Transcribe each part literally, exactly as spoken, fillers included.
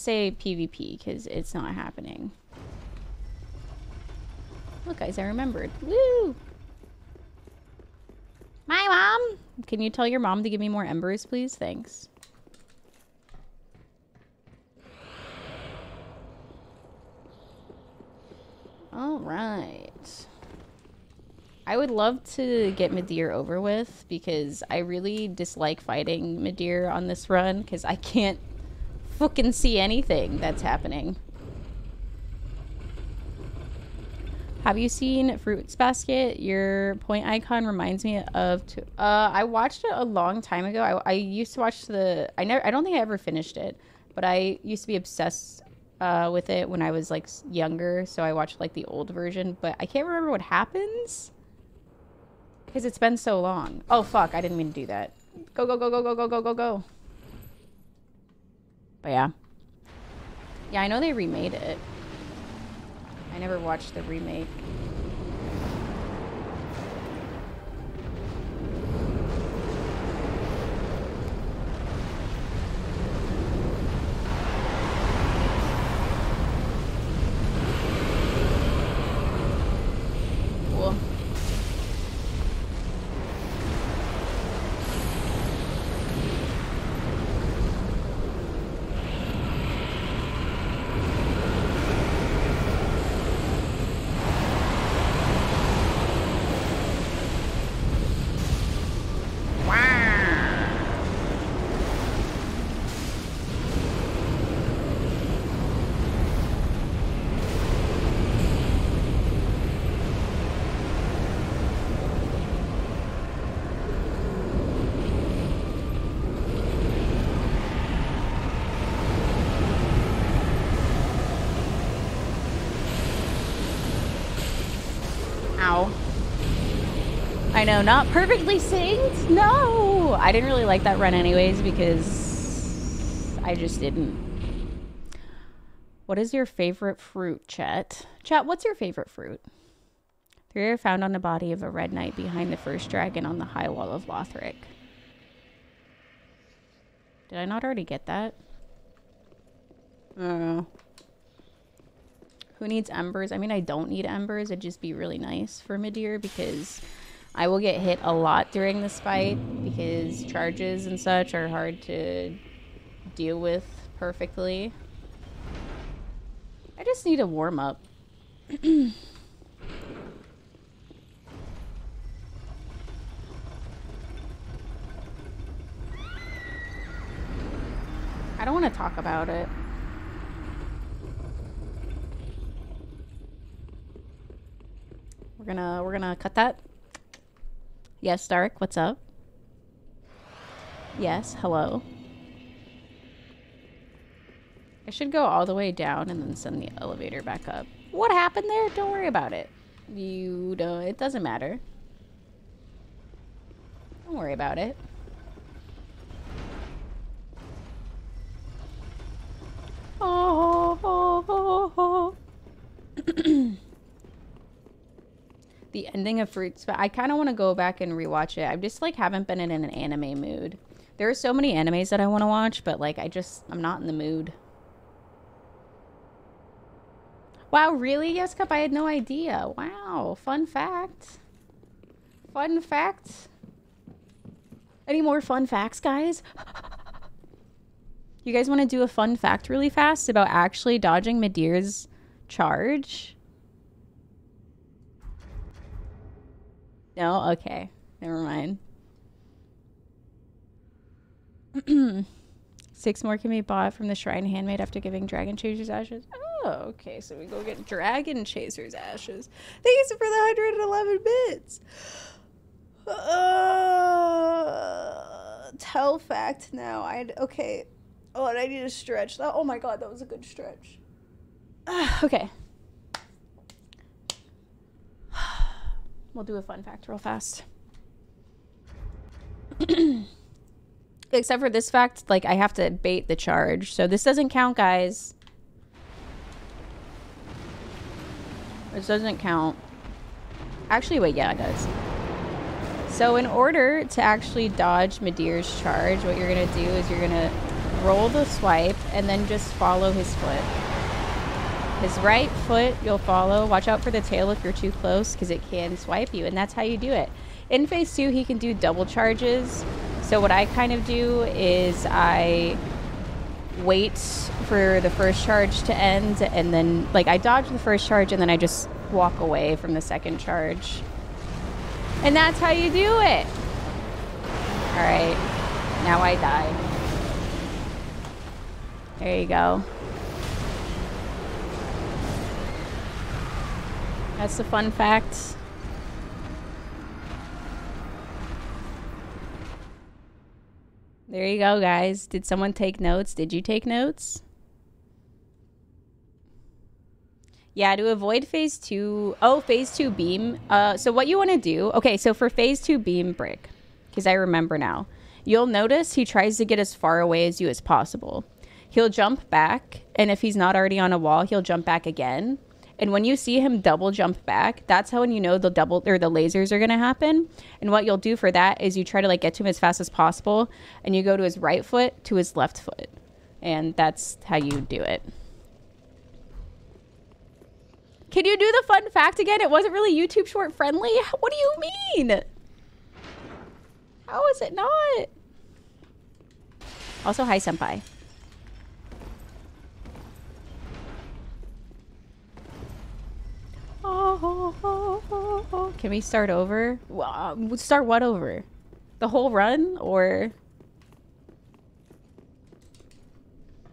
say PvP because it's not happening. Look, guys, I remembered. Woo! My mom! Can you tell your mom to give me more embers, please? Thanks. Alright. I would love to get Midir over with because I really dislike fighting Midir on this run because I can't fucking see anything that's happening. Have you seen Fruits Basket? Your point icon reminds me of... T uh, I watched it a long time ago. I, I used to watch the... I never. I don't think I ever finished it, but I used to be obsessed uh, with it when I was like younger, so I watched like the old version, but I can't remember what happens because it's been so long. Oh, fuck. I didn't mean to do that. Go, go, go, go, go, go, go, go, go. But yeah. Yeah, I know they remade it. I never watched the remake. Cool. I know, not perfectly synced. No, I didn't really like that run anyways because I just didn't. What is your favorite fruit, Chet? Chet, what's your favorite fruit? Three are found on the body of a red knight behind the first dragon on the High Wall of Lothric. Did I not already get that? I don't know. Who needs embers? I mean, I don't need embers. It'd just be really nice for Midir because... I will get hit a lot during this fight because charges and such are hard to deal with perfectly. I just need a warm up. I don't want to talk about it. We're gonna we're gonna cut that. Yes, Dark, what's up? Yes, hello. I should go all the way down and then send the elevator back up. What happened there? Don't worry about it. You don't, it doesn't matter. Don't worry about it. Oh, oh, oh, oh. The ending of Fruits, but I kind of want to go back and rewatch it. I just like haven't been in an anime mood. There are so many animes that I want to watch, but like I just I'm not in the mood. Wow, really? Yes, Cup. I had no idea. Wow, fun fact. Fun fact. Any more fun facts, guys? You guys want to do a fun fact really fast about actually dodging Midir's charge? No? Okay. Never mind. Six more can be bought from the Shrine Handmaid after giving Dragon Chaser's ashes. Oh, okay. So we go get Dragon Chaser's ashes. Thanks for the one hundred eleven bits. Uh, tell fact now. I Okay. Oh, and I need to stretch. That, oh my god, that was a good stretch. Uh, okay. We'll do a fun fact real fast. Except for this fact, like, I have to bait the charge. So this doesn't count, guys. This doesn't count. Actually, wait, yeah, it does. So in order to actually dodge Midir's charge, what you're going to do is you're going to roll the swipe and then just follow his foot. His right foot you'll follow. Watch out for the tail if you're too close because it can swipe you, and that's how you do it. In phase two, he can do double charges. So what I kind of do is I wait for the first charge to end, and then, like, I dodge the first charge and then I just walk away from the second charge. And that's how you do it. All right, now I die. There you go. That's the fun fact. There you go, guys. Did someone take notes? Did you take notes? Yeah, to avoid phase two. Oh, phase two beam. Uh, so what you want to do. Okay, so for phase two beam brick, because I remember now, you'll notice he tries to get as far away as you as possible. He'll jump back. And if he's not already on a wall, he'll jump back again. And when you see him double jump back, that's how when you know the double or the lasers are going to happen. And what you'll do for that is you try to, like, get to him as fast as possible, and you go to his right foot to his left foot. And that's how you do it. Can you do the fun fact again? It wasn't really YouTube short friendly. What do you mean? How is it not? Also, hi, senpai. Oh, oh, oh, oh. Can we start over? Well, start what over? The whole run? Or...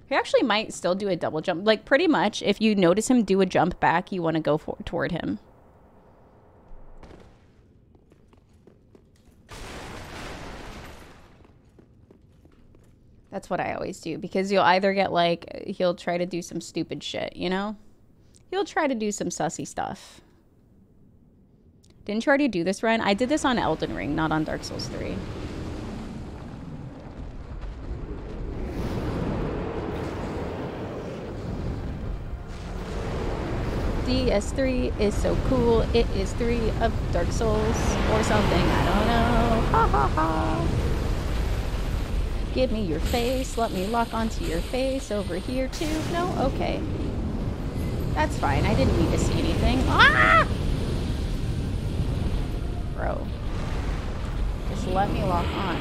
he actually might still do a double jump. Like, pretty much, if you notice him do a jump back, you want to go for toward him. That's what I always do. Because you'll either get, like... he'll try to do some stupid shit, you know? He'll try to do some sussy stuff. Didn't you already do this run? I did this on Elden Ring, not on Dark Souls three. D S three is so cool. It is three of Dark Souls or something. I don't know. Ha ha ha. Give me your face. Let me lock onto your face over here too. No? Okay. That's fine. I didn't need to see anything. Ah! Bro. Just let me lock on.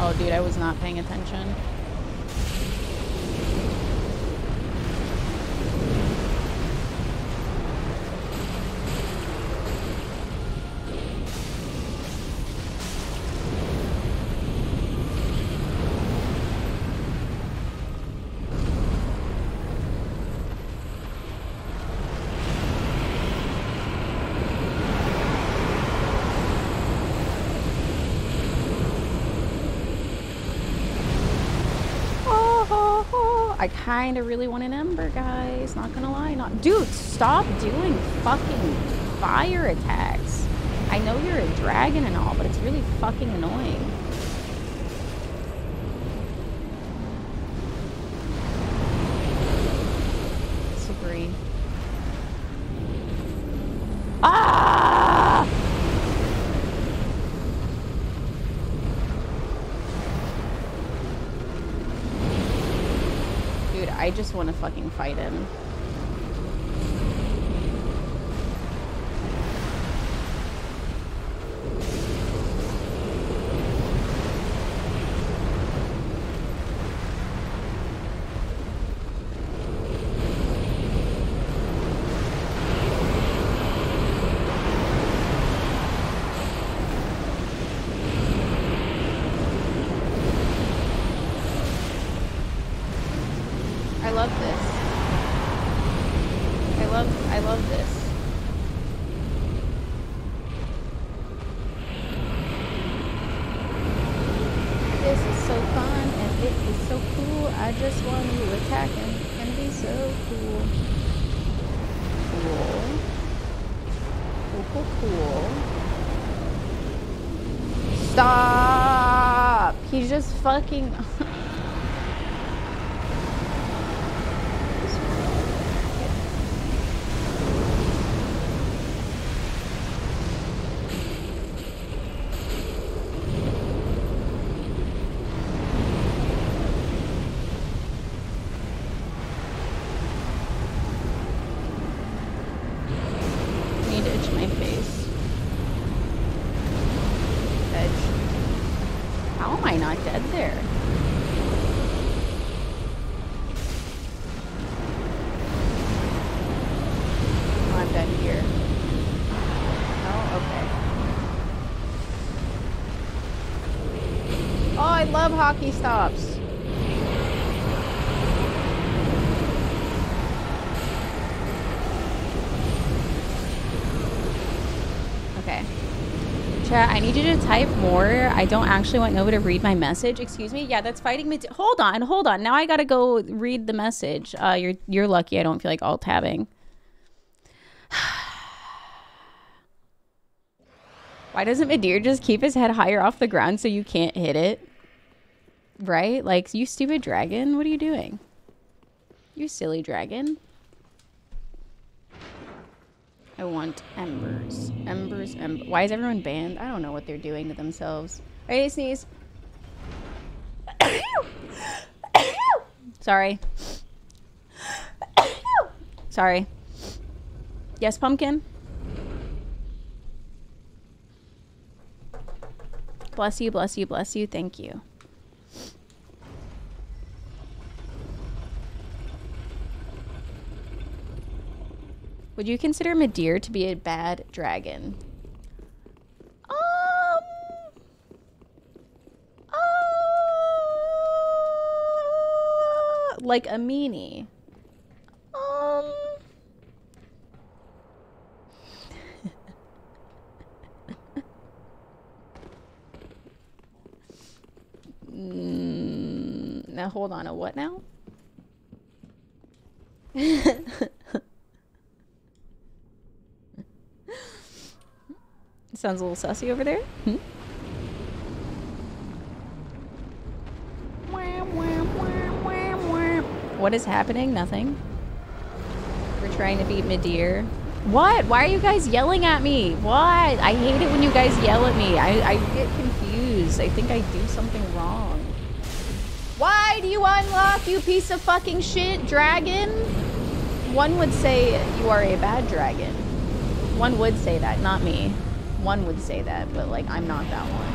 Oh, dude, I was not paying attention. I kind of really want an ember, guys. Not gonna lie. Not, dude, stop doing fucking fire attacks. I know you're a dragon and all, but it's really fucking annoying. Disagree. Ah! I just want to fucking fight him. Fucking I not dead there? I'm dead here. Oh, okay. Oh, I love hockey stops. I need you to type more. I don't actually want Nova to read my message. Excuse me? Yeah, that's fighting me. Hold on, hold on. Now I gotta go read the message. Uh, you're, you're lucky I don't feel like alt-tabbing. Why doesn't Midir just keep his head higher off the ground so you can't hit it? Right? Like, you stupid dragon. What are you doing? You silly dragon. I want embers. Embers, embers. Why is everyone banned? I don't know what they're doing to themselves. Ready to sneeze? Sorry. Sorry. Yes, pumpkin? Bless you, bless you, bless you. Thank you. Would you consider Midir to be a bad dragon? Um, uh, like a meanie. Um. mm, now hold on, a what now? Sounds a little sussy over there. Hmm? What is happening? Nothing. We're trying to beat Midir. What? Why are you guys yelling at me? What? I hate it when you guys yell at me. I, I get confused. I think I do something wrong. Why do you unlock, you piece of fucking shit, dragon? One would say you are a bad dragon. One would say that, not me. One would say that, but like, I'm not that one.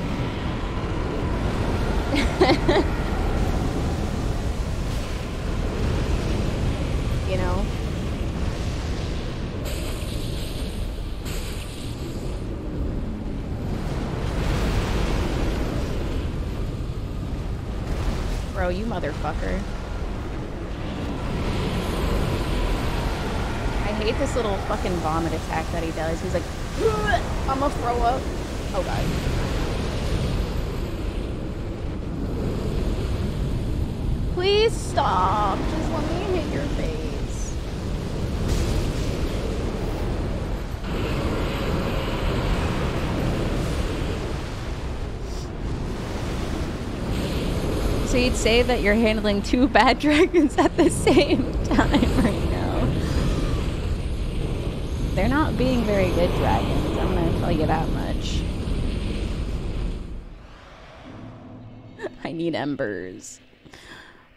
You know? Bro, you motherfucker. I hate this little fucking vomit attack that he does. He's like, I'm gonna throw up. Oh god. Please stop. Just let me hit your face. So you'd say that you're handling two bad dragons at the same time, right? They're not being very good dragons, I'm gonna tell you that much. I need embers.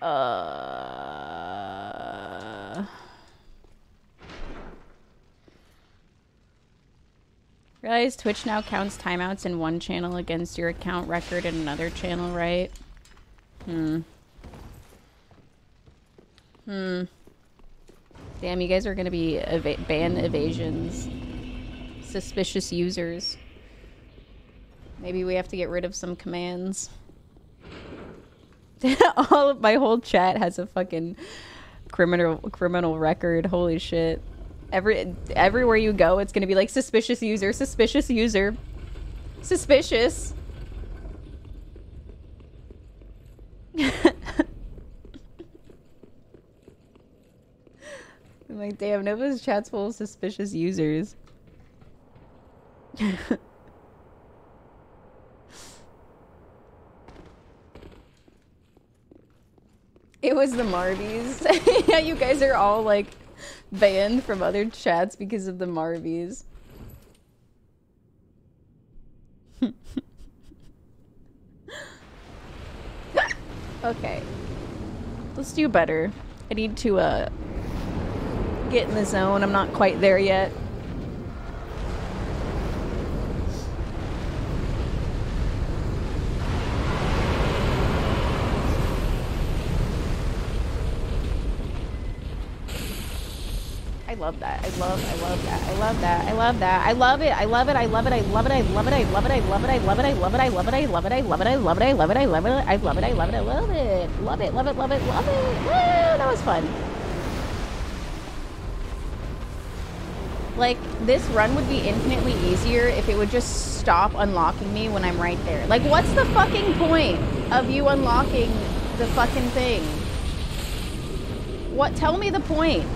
Uh... Realize Twitch now counts timeouts in one channel against your account record in another channel, right? Hmm. Hmm. Damn, you guys are gonna be eva ban evasions. Suspicious users. Maybe we have to get rid of some commands. All of my whole chat has a fucking criminal criminal record. Holy shit. Every everywhere you go, it's gonna be like suspicious user, suspicious user. Suspicious. I'm like, damn, Nova's chat's full of suspicious users. It was the Marvies. Yeah, you guys are all, like, banned from other chats because of the Marvies. Okay. Let's do better. I need to, uh... get in the zone. I'm not quite there yet. I love that. I love, I love that. I love that. I love that. I love it. I love it. I love it. I love it. I love it. I love it. I love it. I love it. I love it. I love it. I love it. I love it. I love it. I love it. I love it. I love it. I love it. I love it. Love it. Love it. Love it. Love it. That was fun. Like, this run would be infinitely easier if it would just stop unlocking me when I'm right there. Like, what's the fucking point of you unlocking the fucking thing? What? Tell me the point.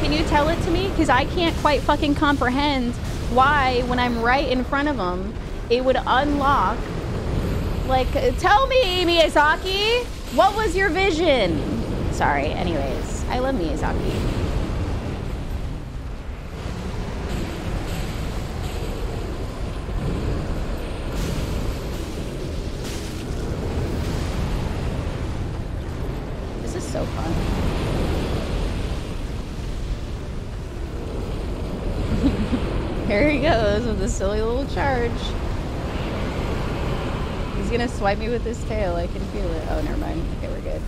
Can you tell it to me? Because I can't quite fucking comprehend why, when I'm right in front of them, it would unlock. Like, tell me, Miyazaki! What was your vision? Sorry, anyways. I love Miyazaki. So fun. Here he goes with a silly little charge. He's gonna swipe me with his tail. I can feel it. Oh, never mind. Okay, we're good.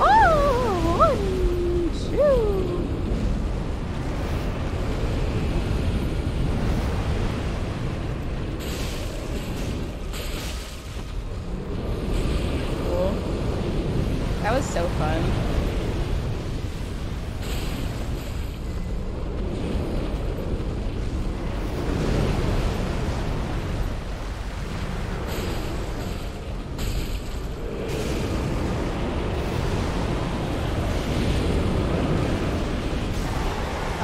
Oh, one, two. Cool. That was so fun.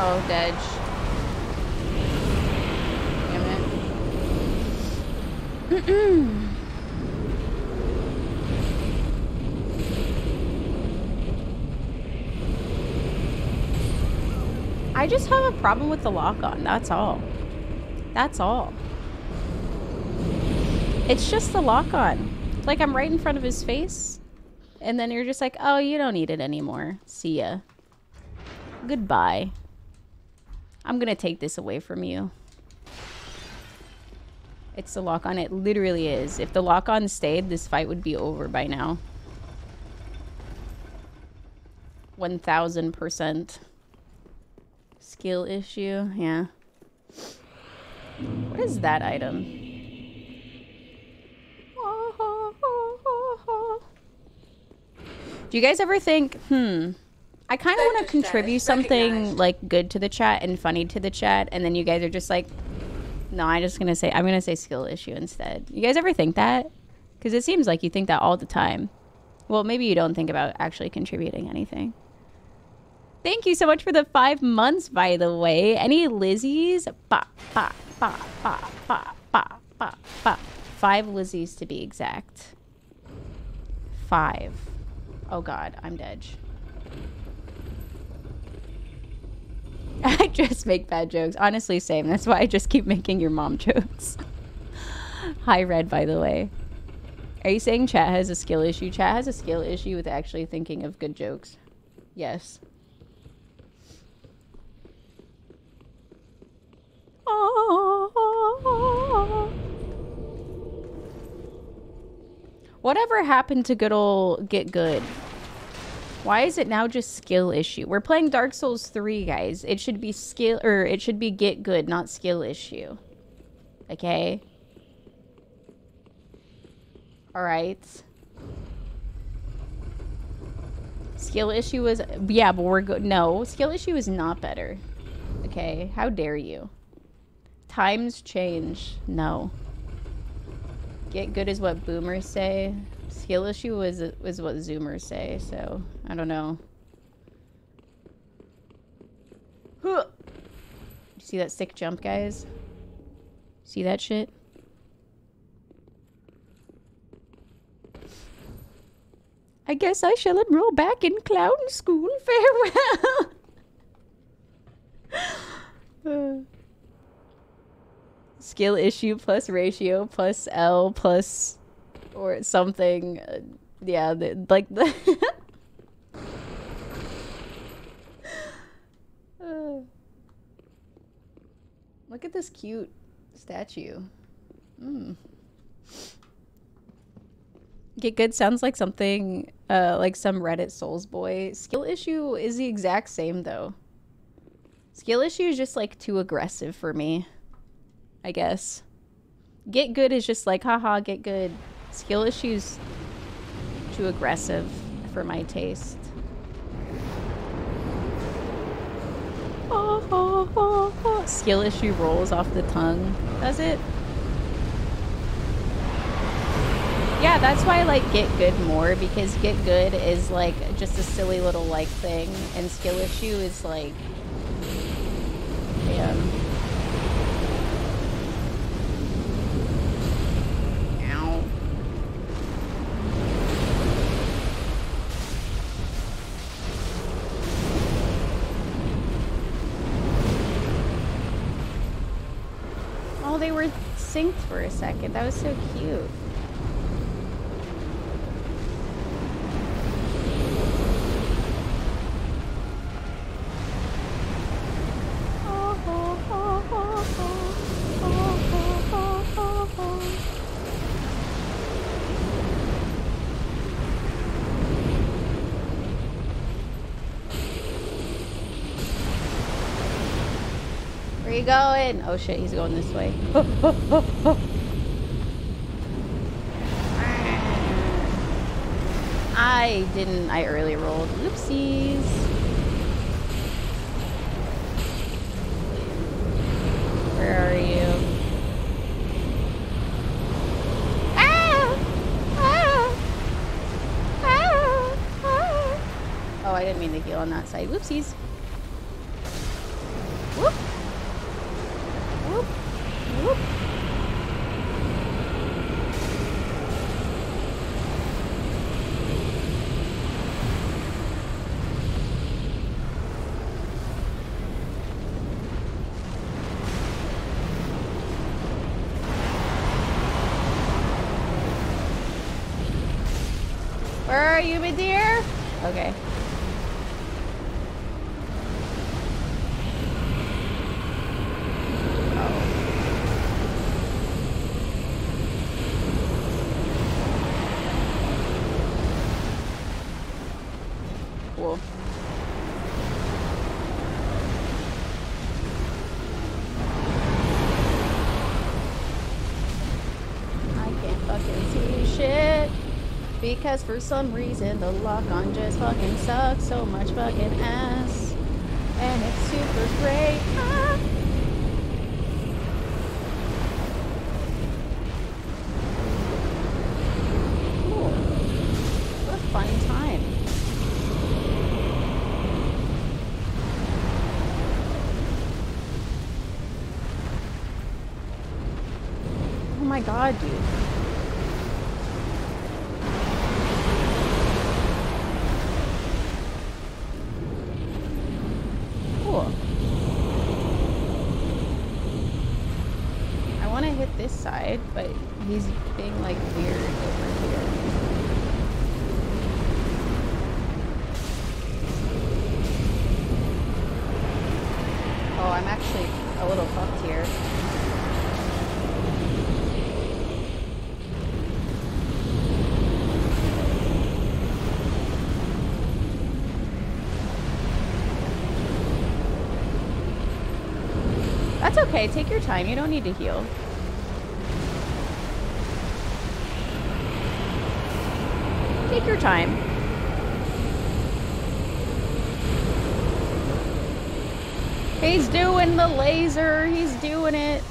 Oh, Dej. Damn it. Mm-mm. I just have a problem with the lock-on, that's all. That's all. It's just the lock-on. Like, I'm right in front of his face, and then you're just like, oh, you don't need it anymore. See ya. Goodbye. I'm gonna take this away from you. It's the lock-on, it literally is. If the lock-on stayed, this fight would be over by now. one thousand percent. Skill issue, yeah. What is that item? Do you guys ever think, hmm, I kind of want to contribute something like good to the chat and funny to the chat, and then you guys are just like, no, I'm just gonna say, I'm gonna say skill issue instead. You guys ever think that? Because it seems like you think that all the time. Well, maybe you don't think about actually contributing anything. Thank you so much for the five months, by the way. Any Lizzies? Ba, ba, ba, ba, ba, ba, ba, ba. Five Lizzies to be exact. Five. Oh god, I'm dead. I just make bad jokes. Honestly, same. That's why I just keep making your mom jokes. Hi, Red, by the way. Are you saying chat has a skill issue? Chat has a skill issue with actually thinking of good jokes. Yes. Whatever happened to good old get good? Why is it now just skill issue? We're playing Dark Souls three, guys. It should be skill, or it should be get good, not skill issue. Okay? Alright. Skill issue was... Yeah, but we're good. No, skill issue is not better. Okay? How dare you? Times change. No. Get good is what boomers say. Skill issue is, is what zoomers say, so I don't know. Huh. See that sick jump, guys? See that shit? I guess I shall enroll back in clown school. Farewell. uh. Skill issue plus ratio plus L plus or something. Uh, yeah, the, like the... uh, look at this cute statue. Mm. Get good sounds like something Uh, like some Reddit Souls boy. Skill issue is the exact same though. Skill issue is just like too aggressive for me, I guess. Get good is just like, haha, get good. Skill issue's too aggressive for my taste. Oh, oh, oh, oh. Skill issue rolls off the tongue, does it? Yeah, that's why I like Get Good more, because Get Good is like just a silly little like thing, and Skill Issue is like, damn. Ow. Oh, they were synced for a second. That was so cute. Going. Oh shit, he's going this way. Oh, oh, oh, oh. I didn't. I early rolled. Oopsies. Where are you? Ah! Ah! Ah! Ah! Oh, I didn't mean to heal on that side. Oopsies. Because for some reason the lock-on just fucking sucks so much fucking ass. And it's super great. Ah. Cool. What a fun time. Oh my god, dude. Okay, take your time. You don't need to heal. Take your time. He's doing the laser. He's doing it.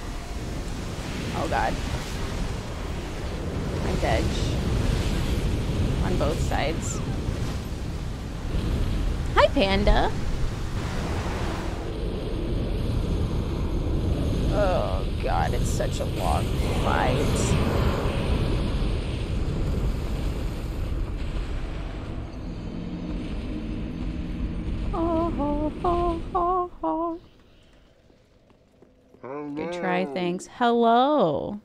Oh, God. I dodge on both sides. Hi, Panda. It's such a long fight. Oh, oh, oh, oh, oh. Hello. Good try, thanks. Hello.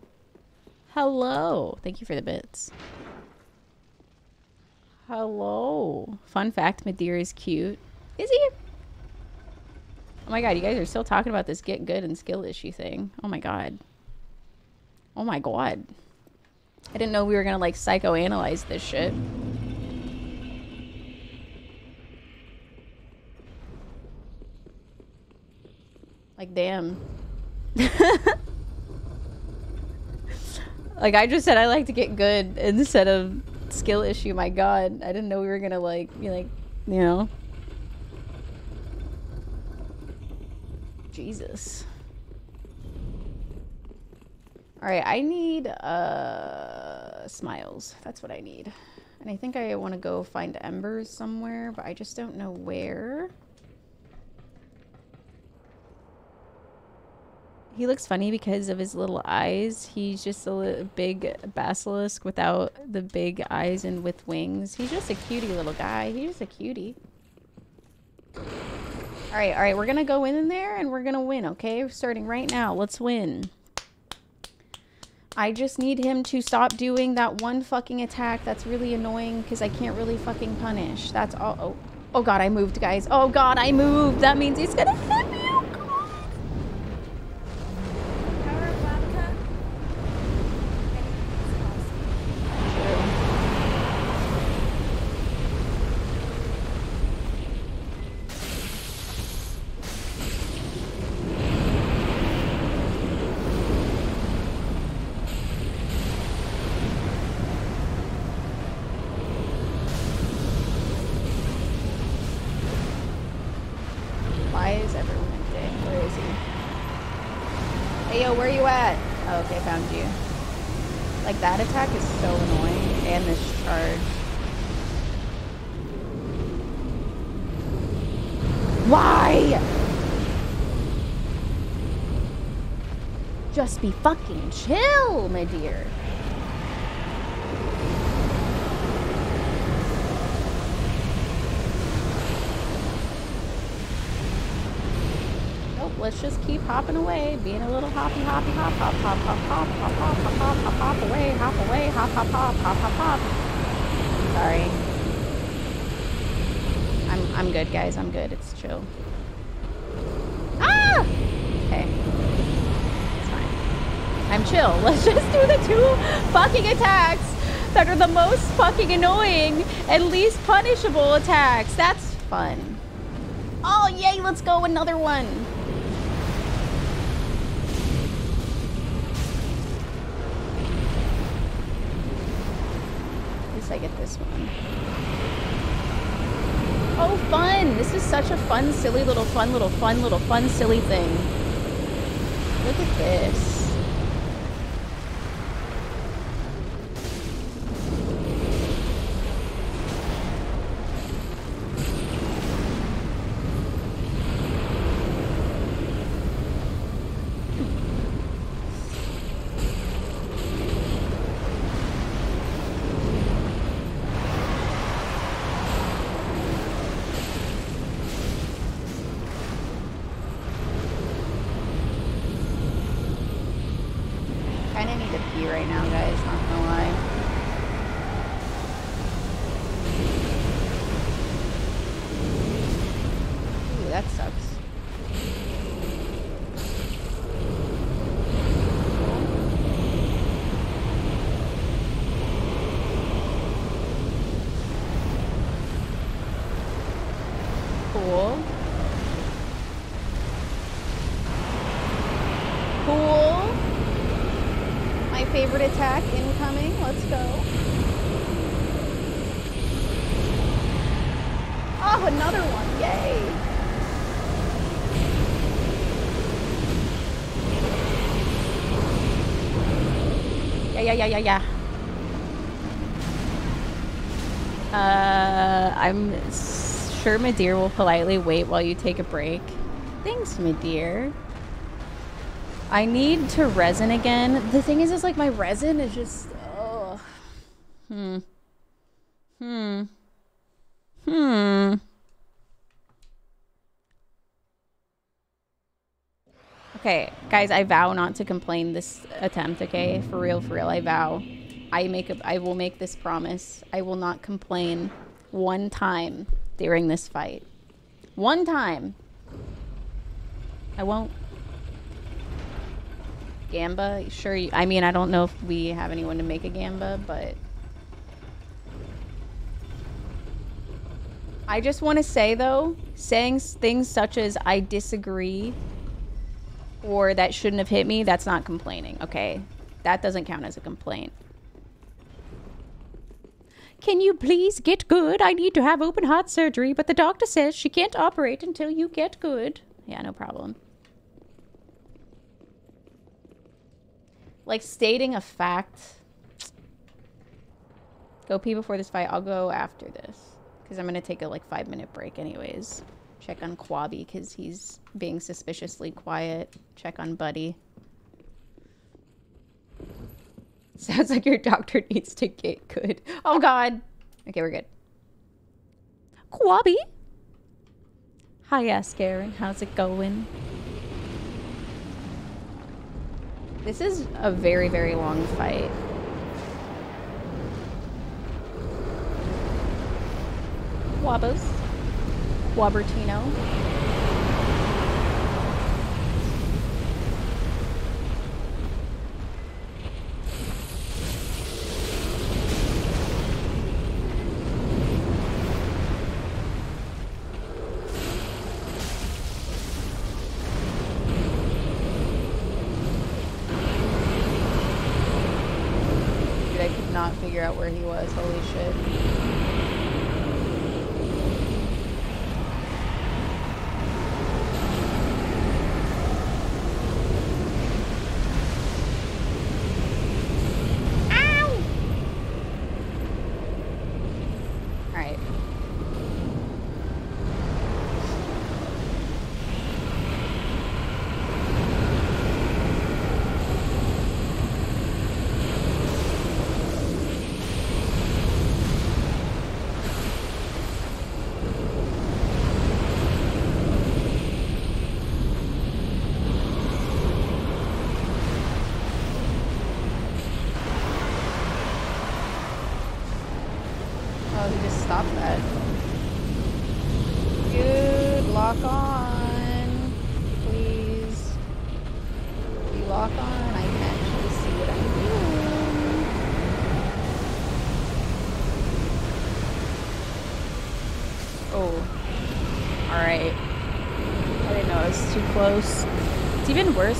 Hello. Thank you for the bits. Hello. Fun fact, Midir is cute. Is he? Oh my god, you guys are still talking about this Get Good and Skill Issue thing. Oh my god. Oh my god. I didn't know we were gonna, like, psychoanalyze this shit. Like, damn. Like, I just said I like to get good instead of skill issue. My god. I didn't know we were gonna, like, be like, you know. Jesus. Alright, I need, uh, smiles. That's what I need. And I think I want to go find embers somewhere, but I just don't know where. He looks funny because of his little eyes. He's just a big basilisk without the big eyes and with wings. He's just a cutie little guy. He's just a cutie. All right, all right. We're going to go in there and we're going to win, okay? We're starting right now. Let's win. I just need him to stop doing that one fucking attack that's really annoying because I can't really fucking punish. That's all. Oh, oh god, I moved, guys. Oh god, I moved. That means he's going to hit me. Oh god. Just be fucking chill, my dear. Nope, let's just keep hopping away, being a little hoppy, hoppy, hop, hop, hop, hop, hop, hop, hop, hop, hop, hop, hop, away, hop, away, hop, hop, hop, hop, hop, hop. Sorry. I'm I'm good, guys. I'm good. It's chill. Ah! Okay. I'm chill. Let's just do the two fucking attacks that are the most fucking annoying and least punishable attacks. That's fun. Oh, yay, let's go another one. At least I get this one. Oh, fun. This is such a fun, silly little fun, little fun, little fun, silly thing. Look at this. Yeah, yeah, yeah, yeah. Uh, I'm sure Midir will politely wait while you take a break. Thanks, Midir. I need to resin again. The thing is, is like my resin is just, oh. Hmm. Hmm. Hmm. Okay, guys, I vow not to complain this attempt, okay? For real, for real, I vow. I make a, I will make this promise. I will not complain one time during this fight. One time. I won't. Gamba? Sure, you, I mean, I don't know if we have anyone to make a Gamba, but... I just want to say, though, saying things such as, I disagree... or that shouldn't have hit me, that's not complaining, okay? That doesn't count as a complaint. Can you please get good? I need to have open heart surgery, but the doctor says she can't operate until you get good. Yeah, no problem. Like, stating a fact. Go pee before this fight. I'll go after this. Because I'm going to take a, like, five-minute break anyways. Check on Quabby, because he's being suspiciously quiet. Check on Buddy. Sounds like your doctor needs to get good. Oh, God. Okay, we're good. Quabby? Hiya, Scarin. How's it going? This is a very, very long fight. Quabos. Quabertino. Dude, I could not figure out where he was. Holy shit.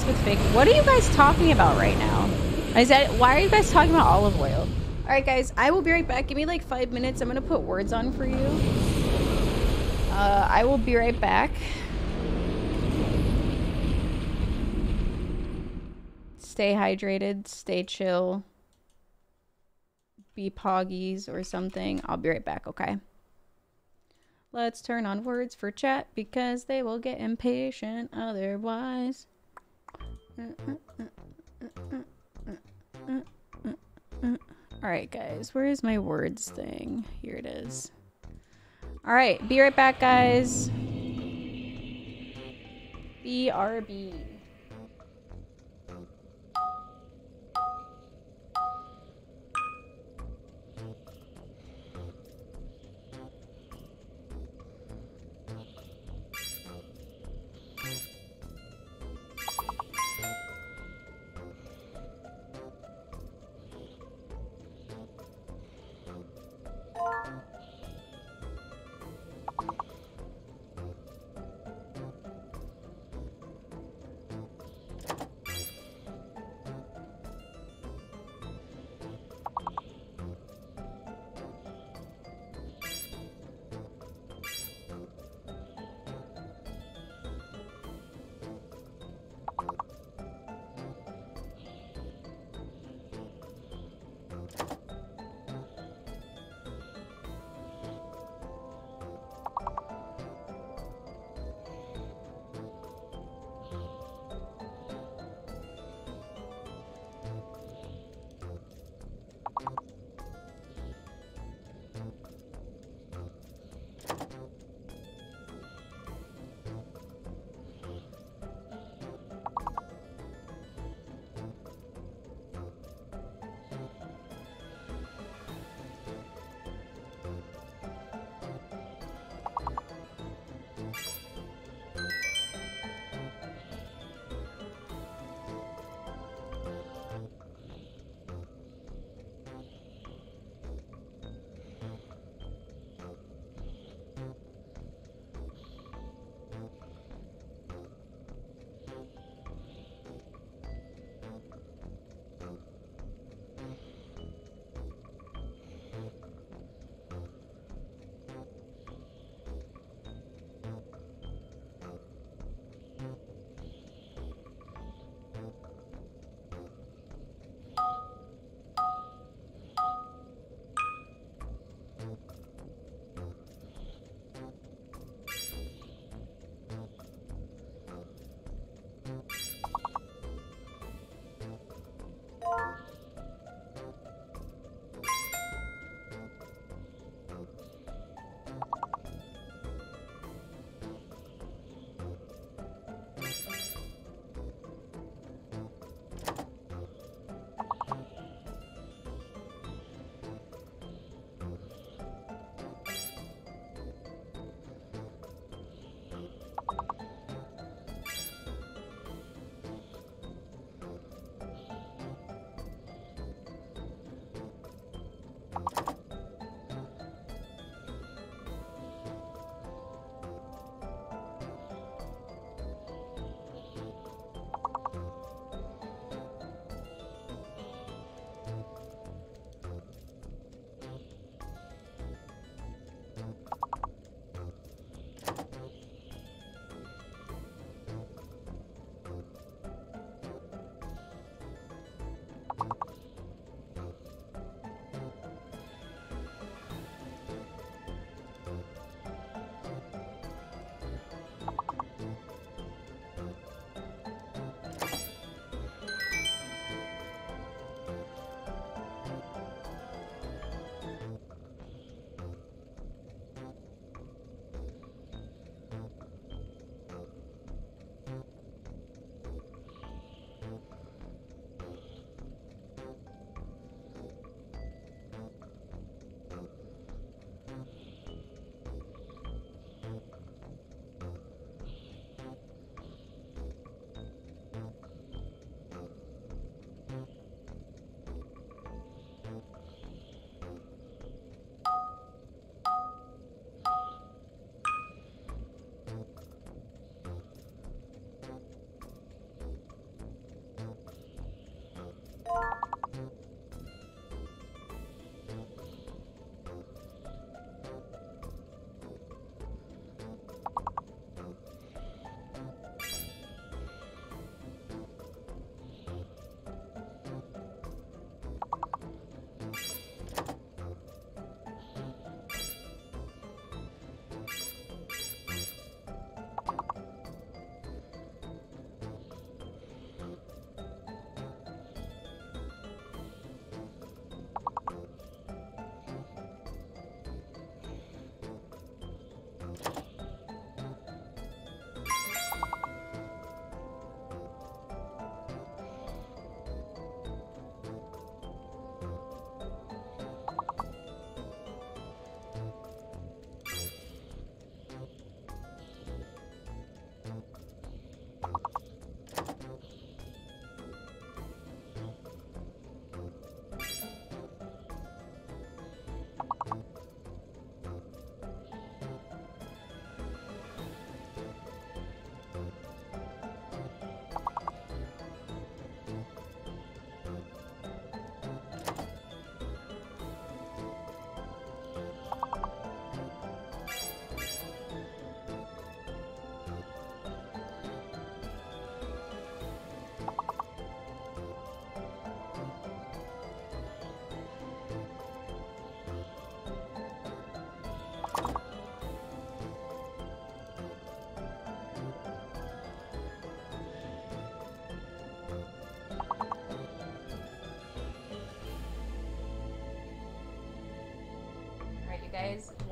With fake. What are you guys talking about right now? I said, why are you guys talking about olive oil? All right, guys, I will be right back. Give me like five minutes. I'm gonna put words on for you. Uh, I will be right back. Stay hydrated. Stay chill. Be poggies or something. I'll be right back. Okay. Let's turn on words for chat because they will get impatient otherwise. Alright guys, where is my words thing? Here it is. Alright, be right back guys. B R B.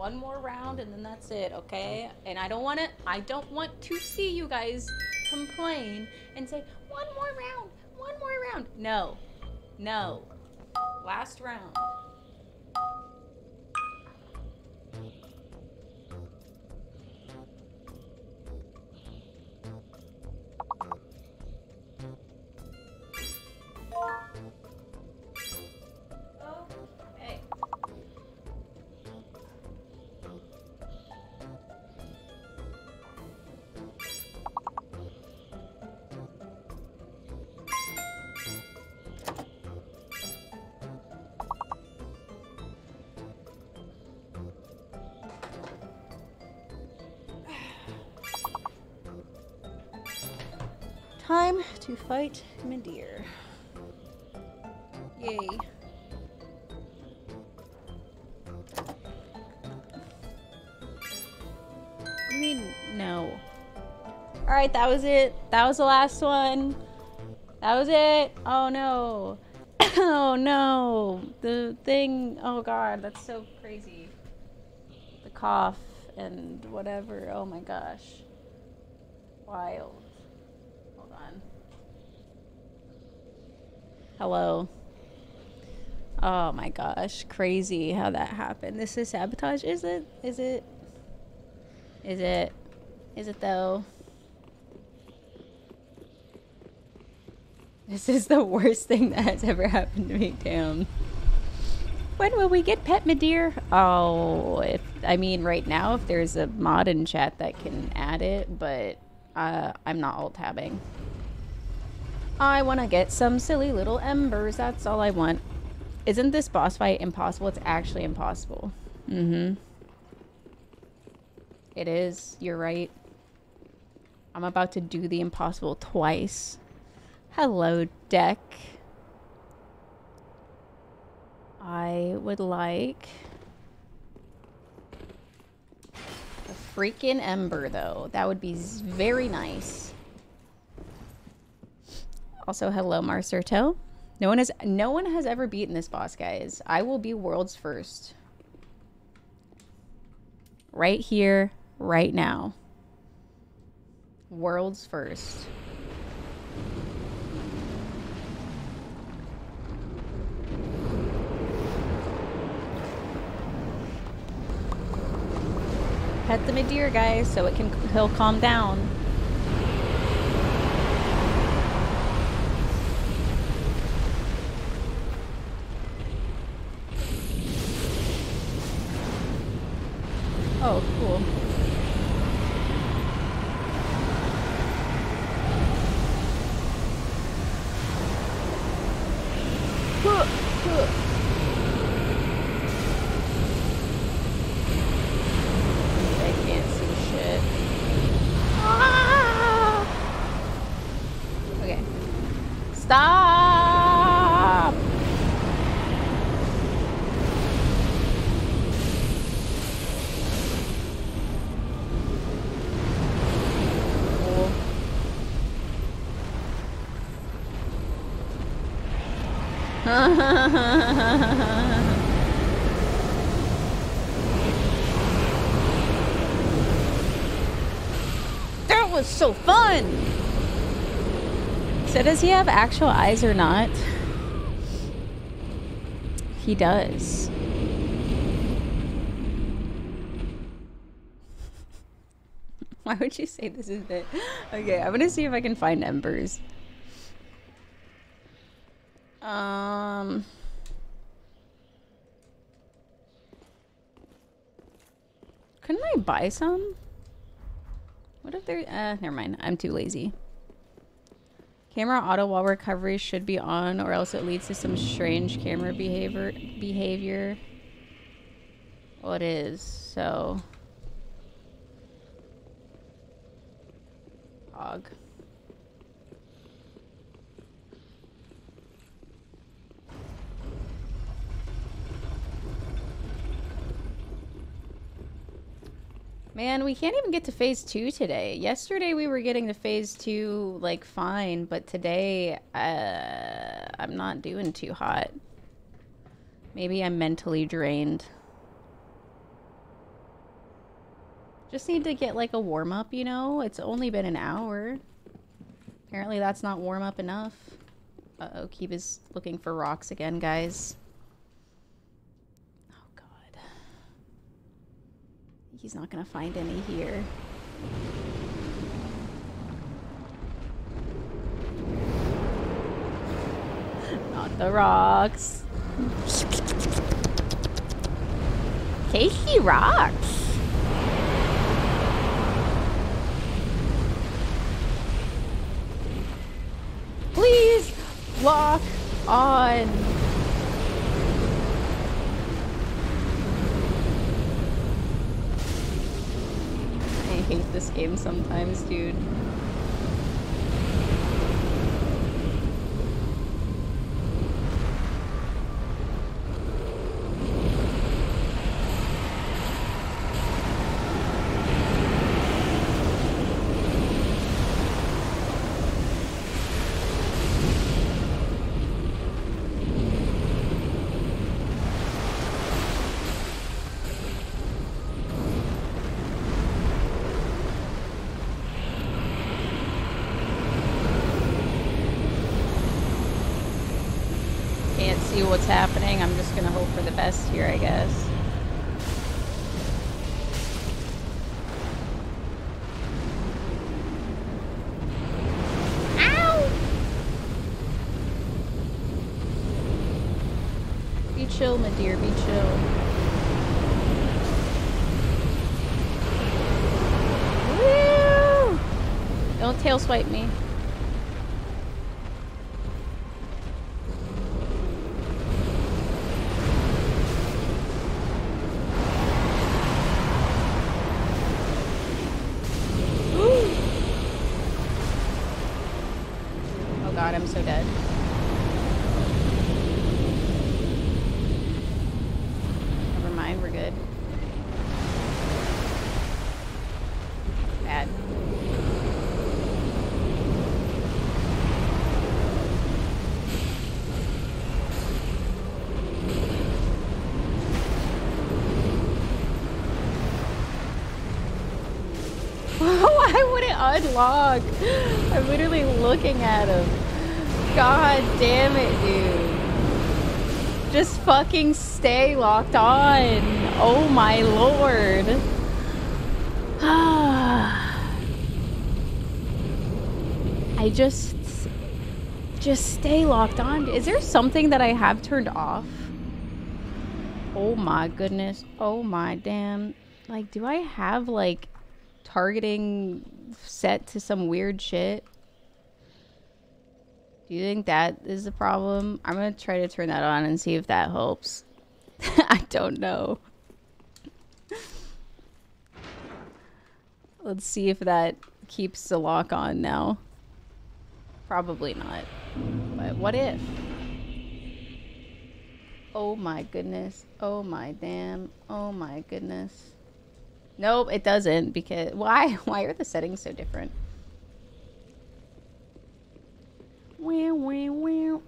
one more round and then that's it, okay? And I don't want to, I don't want to see you guys complain and say, one more round, one more round. No, no. Last round. Time to fight Midir. Yay. I mean, no. Alright, that was it. That was the last one. That was it. Oh no. Oh no. The thing. Oh god, that's so crazy. The cough and whatever. Oh my gosh. Wild. Hello. Oh my gosh, crazy how that happened. This is sabotage, is it? Is it? Is it? Is it though? This is the worst thing that has ever happened to me, damn. When will we get Pet Midir? Oh, if I mean right now, if there's a mod in chat that can add it, but uh, I'm not alt-tabbing. I want to get some silly little embers. That's all I want. Isn't this boss fight impossible? It's actually impossible. Mm-hmm. It is. You're right. I'm about to do the impossible twice. Hello, deck. I would like... a freaking ember, though. That would be very nice. Also, hello, Marcerto. No one has no one has ever beaten this boss, guys. I will be world's first. Right here, right now. World's first. Pet the Midir, guys, so it can he'll calm down. Oh, cool. Huh, huh. I can't see shit. Ah! Okay. Stop! That was so fun! So does he have actual eyes or not? He does. Why would you say this is it? Okay, I'm gonna see if I can find embers. Um. Couldn't I buy some? What if there? Uh, never mind. I'm too lazy. Camera auto while recovery should be on, or else it leads to some strange camera behavior. Behavior. Well, it is. So. Og. Man, we can't even get to phase two today. Yesterday we were getting to phase two, like, fine, but today, uh, I'm not doing too hot. Maybe I'm mentally drained. Just need to get like a warm-up, you know? It's only been an hour. Apparently that's not warm-up enough. Uh-oh, Keeb is looking for rocks again, guys. Oh, God. He's not gonna find any here. Not the rocks. Tasty rocks. Please lock on. I hate this game sometimes, dude. What's happening. I'm just gonna hope for the best here, I guess. Ow! Be chill, my dear, be chill. Woo! Don't tail swipe me. Log. I'm literally looking at him. God damn it, dude. Just fucking stay locked on. Oh my lord. I just... Just stay locked on. Is there something that I have turned off? Oh my goodness. Oh my damn. Like, do I have, like, targeting... set to some weird shit? Do you think that is the problem? I'm gonna try to turn that on and see if that helps. I don't know. Let's see if that keeps the lock on now. Probably not. But what if? Oh my goodness. Oh my damn. Oh my goodness. Nope, it doesn't, because... Why? Why are the settings so different?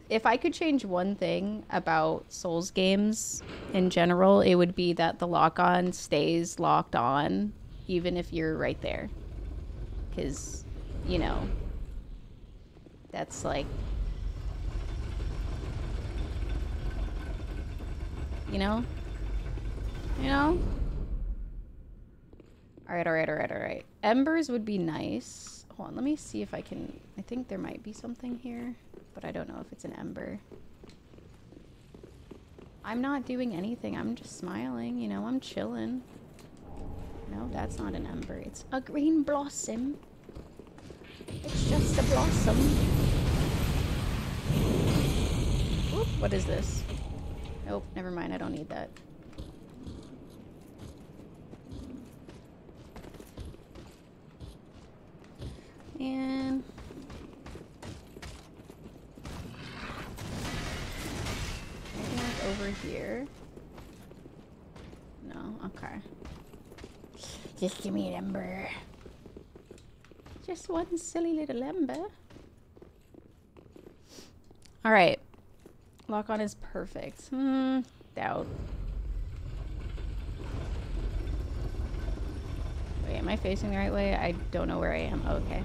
If I could change one thing about Souls games in general, it would be that the lock-on stays locked on, even if you're right there. Because, you know, that's like... You know? You know? Alright, alright, alright, alright. Embers would be nice. Hold on, let me see if I can... I think there might be something here, but I don't know if it's an ember. I'm not doing anything. I'm just smiling, you know? I'm chilling. No, that's not an ember. It's a green blossom. It's just a blossom. Oop, what is this? Nope, never mind. I don't need that. And I over here. No, okay. Just give me an ember. Just one silly little ember. All right. Lock on is perfect. Hmm. Doubt. Wait, am I facing the right way? I don't know where I am. Oh, okay.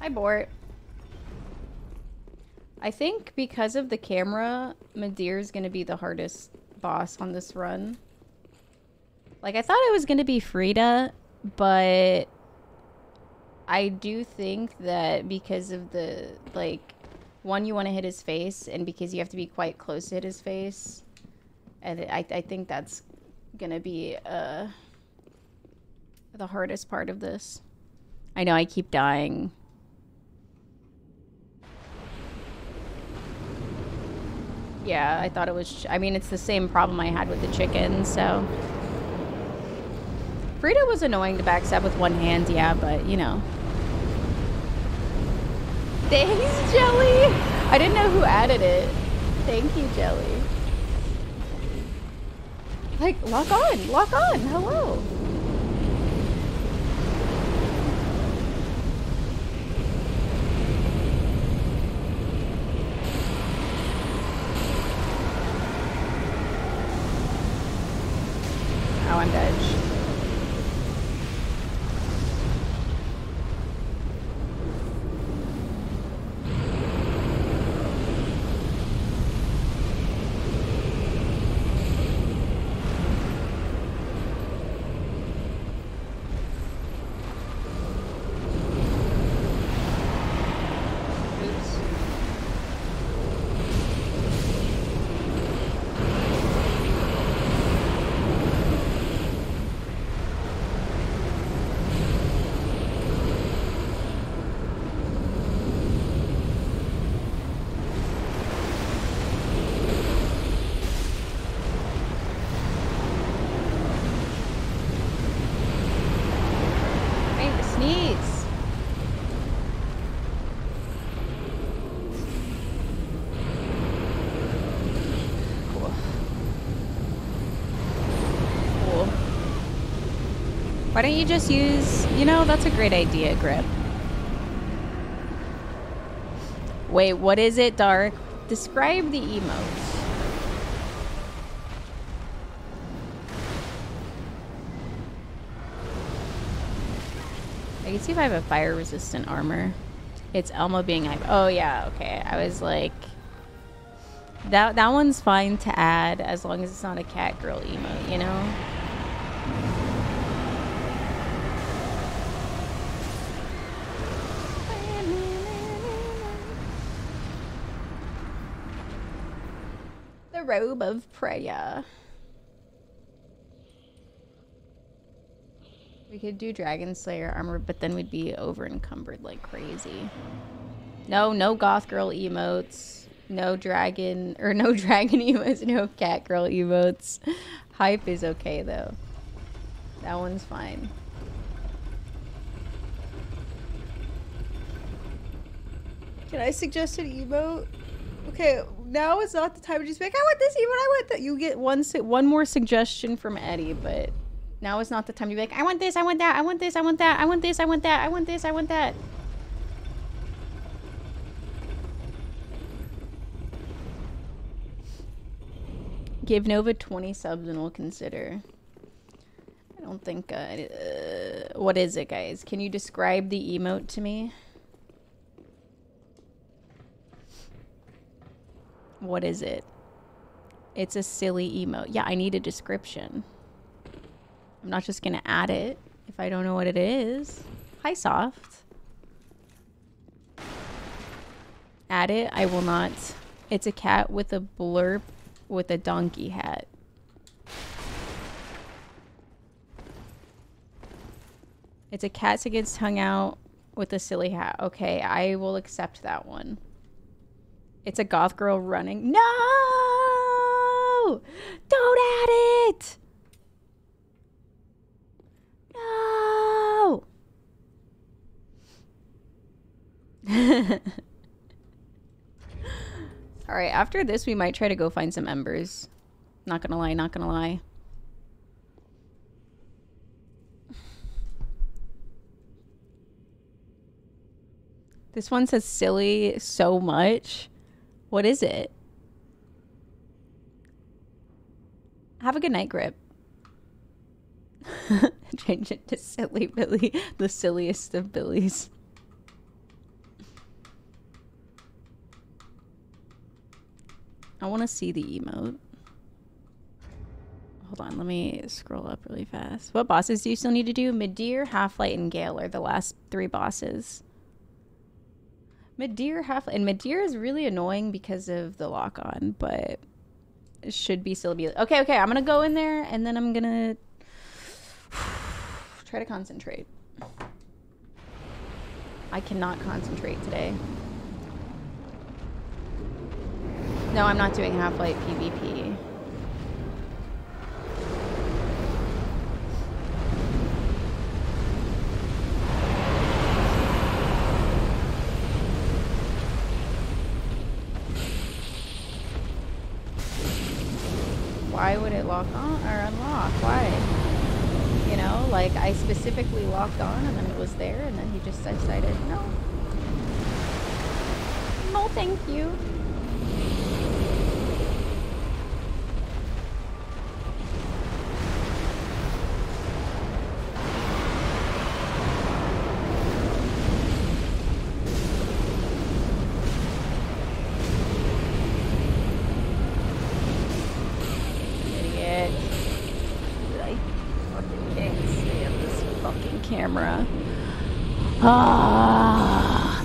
I Vordt. I think because of the camera, Midir is going to be the hardest boss on this run. Like, I thought it was going to be Frida, but I do think that because of the, like, one, you want to hit his face, and because you have to be quite close to hit his face, and I, I think that's going to be uh, the hardest part of this. I know I keep dying. Yeah, I thought it was... I mean, it's the same problem I had with the chicken, so... Frida was annoying to backstab with one hand, yeah, but, you know. Thanks, Jelly! I didn't know who added it. Thank you, Jelly. Like, lock on! Lock on! Hello! Oh, I'm dead. Why don't you just use... You know, that's a great idea, Grip. Wait, what is it, Dark? Describe the emote. I can see if I have a fire-resistant armor. It's Elmo being hype. Oh, yeah, okay. I was like... That, that one's fine to add as long as it's not a cat girl emote, you know? Robe of Prayer. We could do Dragon Slayer armor, but then we'd be over encumbered like crazy. No, no goth girl emotes. No dragon, or no dragon emotes, no cat girl emotes. Hype is okay though. That one's fine. Can I suggest an emote? Okay, now is not the time to just be like, I want this emote, I want that. You get one one more suggestion from Eddie, but now is not the time to be like, I want this, I want that, I want this, I want that, I want this, I want that, I want this, I want that. Give Nova twenty subs and we'll consider. I don't think, uh, uh, what is it, guys? Can you describe the emote to me? What is it? It's a silly emote. Yeah, I need a description. I'm not just gonna add it if I don't know what it is. Hi, Soft. Add it, I will not. It's a cat with a blurb with a donkey hat. It's a cat that gets hung out with a silly hat. Okay, I will accept that one. It's a goth girl running. No! Don't add it! No! Alright, after this, we might try to go find some embers. Not gonna lie, not gonna lie. This one says silly so much. What is it? Have a good night, Grip. Change it to silly Billy, the silliest of Billies. I want to see the emote. Hold on, let me scroll up really fast. What bosses do you still need to do? Midir, Half-Light, and Gale are the last three bosses. Midir, Half-Light, and Midir is really annoying because of the lock-on, but it should be still be okay. Okay, I'm gonna go in there and then I'm gonna try to concentrate. I cannot concentrate today. No, I'm not doing Half-Light PvP. Why would it lock on or unlock? Why? You know, like I specifically locked on and then it was there and then he just decided, no. No, thank you. Ah.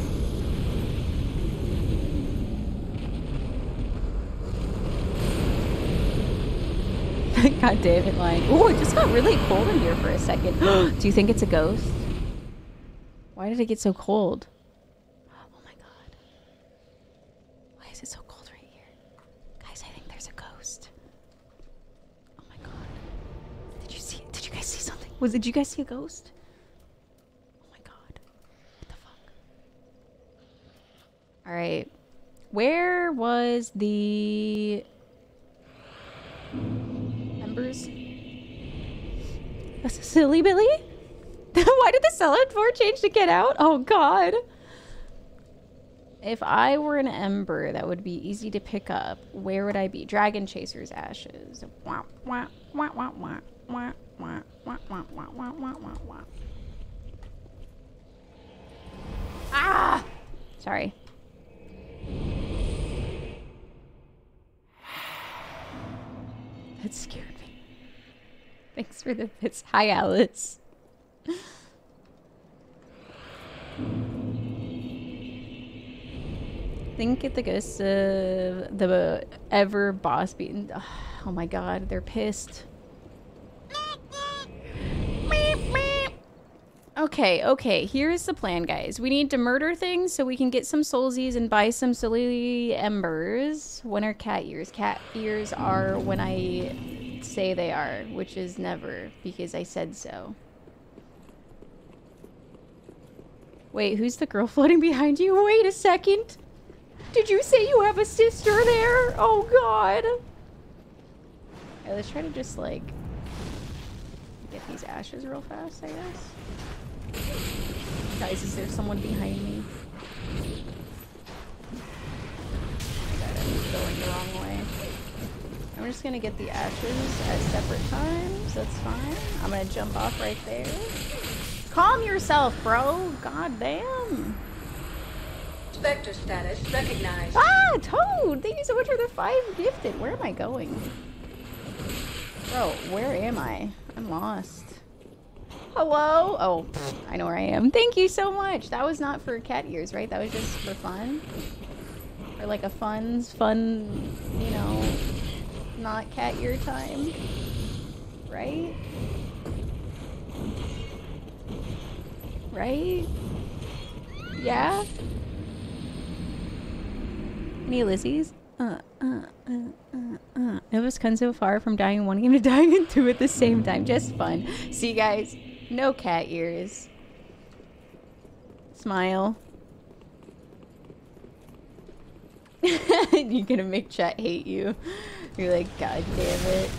God damn it, like, oh, it just got really cold in here for a second. Do you think it's a ghost? Why did it get so cold? Oh my god. Why is it so cold right here? Guys, I think there's a ghost. Oh my god. Did you see, did you guys see something? Was, did you guys see a ghost? All right, where was the embers? That's a silly Billy. Why did the salad board change to get out? Oh God. If I were an ember, that would be easy to pick up. Where would I be? Dragon Chaser's ashes. Wah, wah, wah, wah, wah, wah, wah, wah, wah, wah, wah, wah, wah. Ah, sorry. That scared me. Thanks for the bits. Hi, Alice. Think at the ghosts of the ever boss beaten. Oh my god, they're pissed. Okay, okay, here's the plan, guys. We need to murder things so we can get some soulsies and buy some silly embers. When are cat ears? Cat ears are when I say they are, which is never, because I said so. Wait, who's the girl floating behind you? Wait a second! Did you say you have a sister there? Oh god! Alright, let's try to just, like, get these ashes real fast, I guess. Guys, is there someone behind me? Oh my god, I'm going the wrong way. I'm just gonna get the ashes at separate times. That's fine. I'm gonna jump off right there. Calm yourself, bro! God damn! Spectre status recognized. Ah! Toad! Thank you so much for the five gifted. Where am I going? Bro, where am I? I'm lost. Hello? Oh, pfft, I know where I am. Thank you so much. That was not for cat ears, right? That was just for fun. Or like a fun's fun, you know, not cat ear time. Right? Right? Yeah? Any Lizzie's? Uh, uh, uh, uh, uh. It was come so far from dying in one game to dying in two at the same time. Just fun. See, guys? No cat ears. Smile. You're gonna make chat hate you. You're like, god damn it.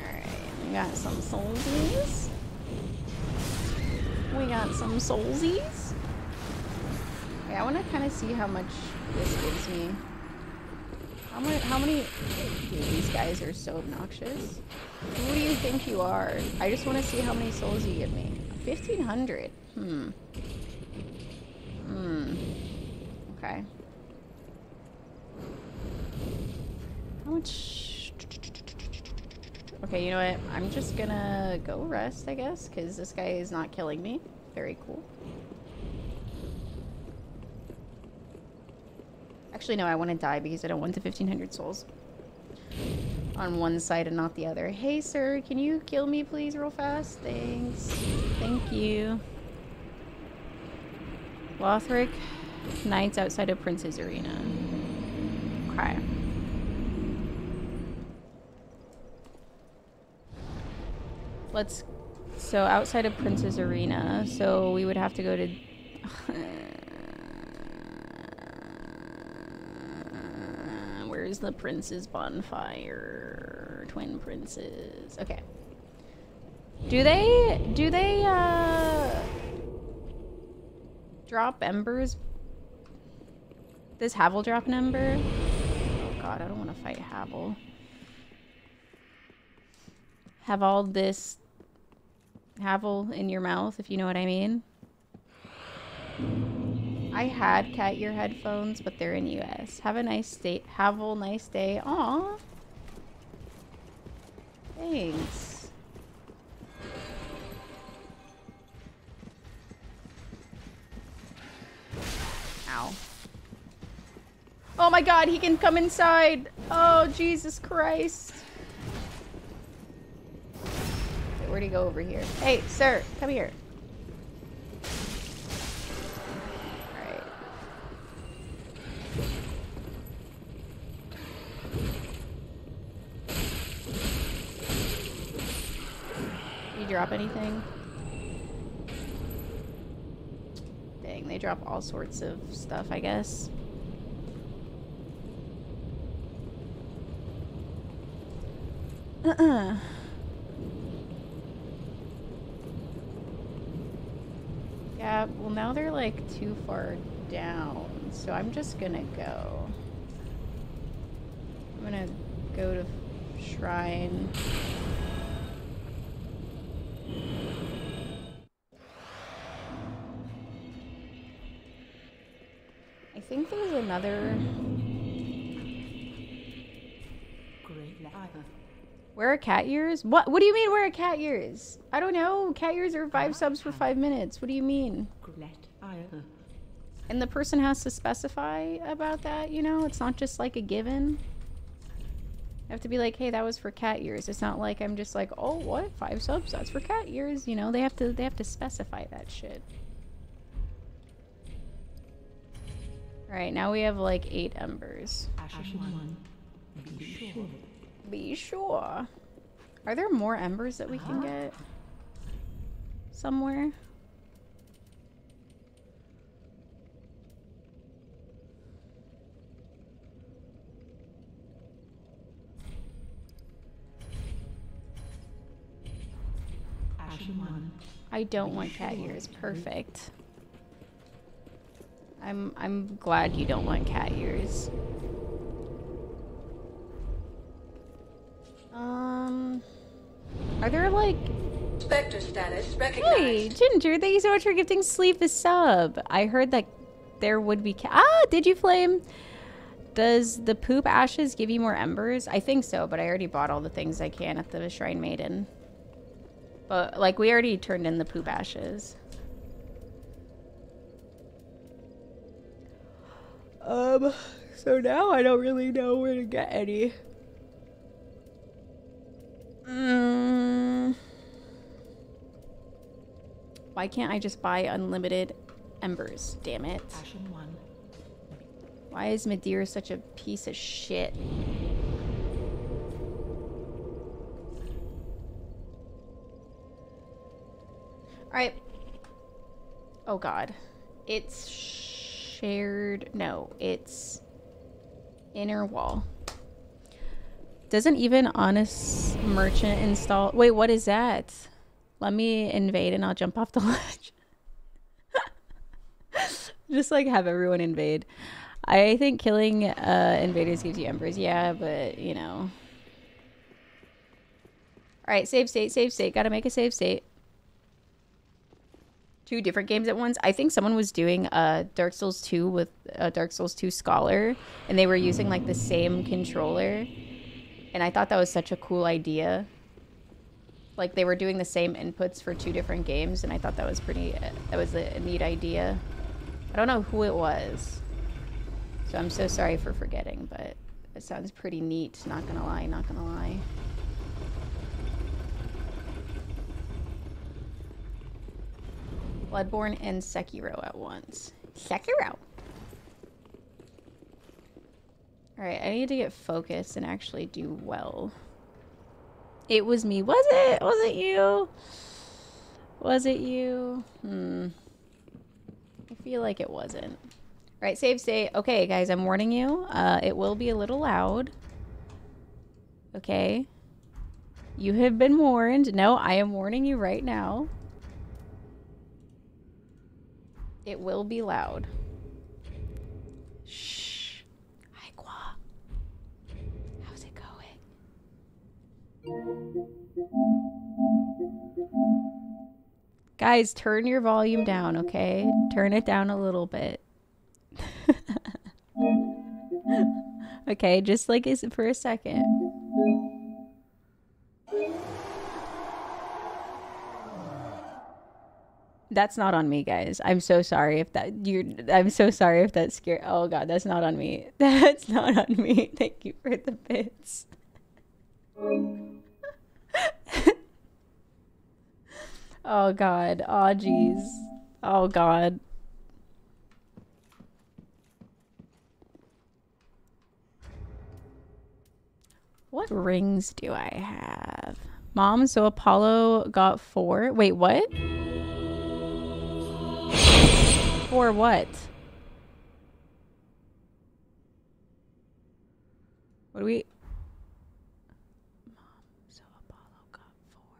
Alright, we got some soldiers. We got some soulsies. Okay, I want to kind of see how much this gives me. How many, how many... Dude, these guys are so obnoxious. Who do you think you are? I just want to see how many souls you give me. fifteen hundred. Hmm. Hmm. Okay. How much... Okay, you know what? I'm just gonna go rest, I guess, because this guy is not killing me. Very cool. Actually, no, I want to die because I don't want the fifteen hundred souls on one side and not the other. Hey, sir, can you kill me, please, real fast? Thanks. Thank you. Lothric, knights outside of Prince's Arena. Okay. Let's... So, outside of Prince's Arena, so we would have to go to... Where's the Prince's bonfire? Twin Princes. Okay. Do they... Do they, uh... drop embers? Does Havel drop an ember? Oh god, I don't want to fight Havel. Have all this... Havel in your mouth, if you know what I mean. I had cat ear headphones, but they're in U S. Have a nice day. Have a nice day. Aw. Thanks. Ow. Oh my god, he can come inside. Oh, Jesus Christ. Wait, where'd he go over here? Hey, sir, come here. Drop anything? Dang, they drop all sorts of stuff, I guess. Uh-uh. Yeah, well now they're like too far down, so I'm just gonna go. I'm gonna go to Shrine. I think there's another. Where are cat ears? What? What do you mean? Where are cat ears? I don't know. Cat ears are five subs for five minutes. What do you mean? And the person has to specify about that. You know, it's not just like a given. I have to be like, hey, that was for cat ears. It's not like I'm just like, oh, what? Five subs? That's for cat ears. You know, they have to. They have to specify that shit. Alright, now we have like eight embers. Be sure. Be sure. Are there more embers that we can get? Somewhere? I don't want cat ears. Perfect. I'm I'm glad you don't want cat ears. Um, are there like Spectre status recognized? Hey, Ginger, thank you so much for gifting Sleep the sub. I heard that there would be cat. Ah, did you flame? Does the poop ashes give you more embers? I think so, but I already bought all the things I can at the Shrine Maiden. But like we already turned in the poop ashes. Um, so now I don't really know where to get any. Mm. Why can't I just buy unlimited embers? Damn it. Why is Midir such a piece of shit? Alright. Oh god. It's sh- Shared, no, it's inner wall. Doesn't even honest merchant install. Wait, what is that? Let me invade and I'll jump off the ledge. Just like have everyone invade. I think killing uh, invaders gives you embers. Yeah, but you know. All right, save state, save state. Gotta make a save state. Two different games at once. I think someone was doing uh, Dark Souls two with uh, Dark Souls two Scholar, and they were using like the same controller. And I thought that was such a cool idea. Like they were doing the same inputs for two different games, and I thought that was pretty. Uh, that was a neat idea. I don't know who it was, so I'm so sorry for forgetting. But it sounds pretty neat. Not gonna lie. Not gonna lie. Bloodborne and Sekiro at once. Sekiro! Alright, I need to get focused and actually do well. It was me. Was it? Was it you? Was it you? Hmm. I feel like it wasn't. Alright, save state. Okay, guys, I'm warning you. Uh, it will be a little loud. Okay. You have been warned. No, I am warning you right now. It will be loud. Shh. Aikwa. How's it going? Guys, turn your volume down, okay? Turn it down a little bit. Okay, just like is it for a second. That's not on me, guys. I'm so sorry if that you're I'm so sorry if that's scary. Oh god, that's not on me. That's not on me. Thank you for the bits. Oh god. Oh jeez. Oh god. What rings do I have? Mom, so Apollo got four. Wait, what? For what? What do we... Mom, so Apollo got four.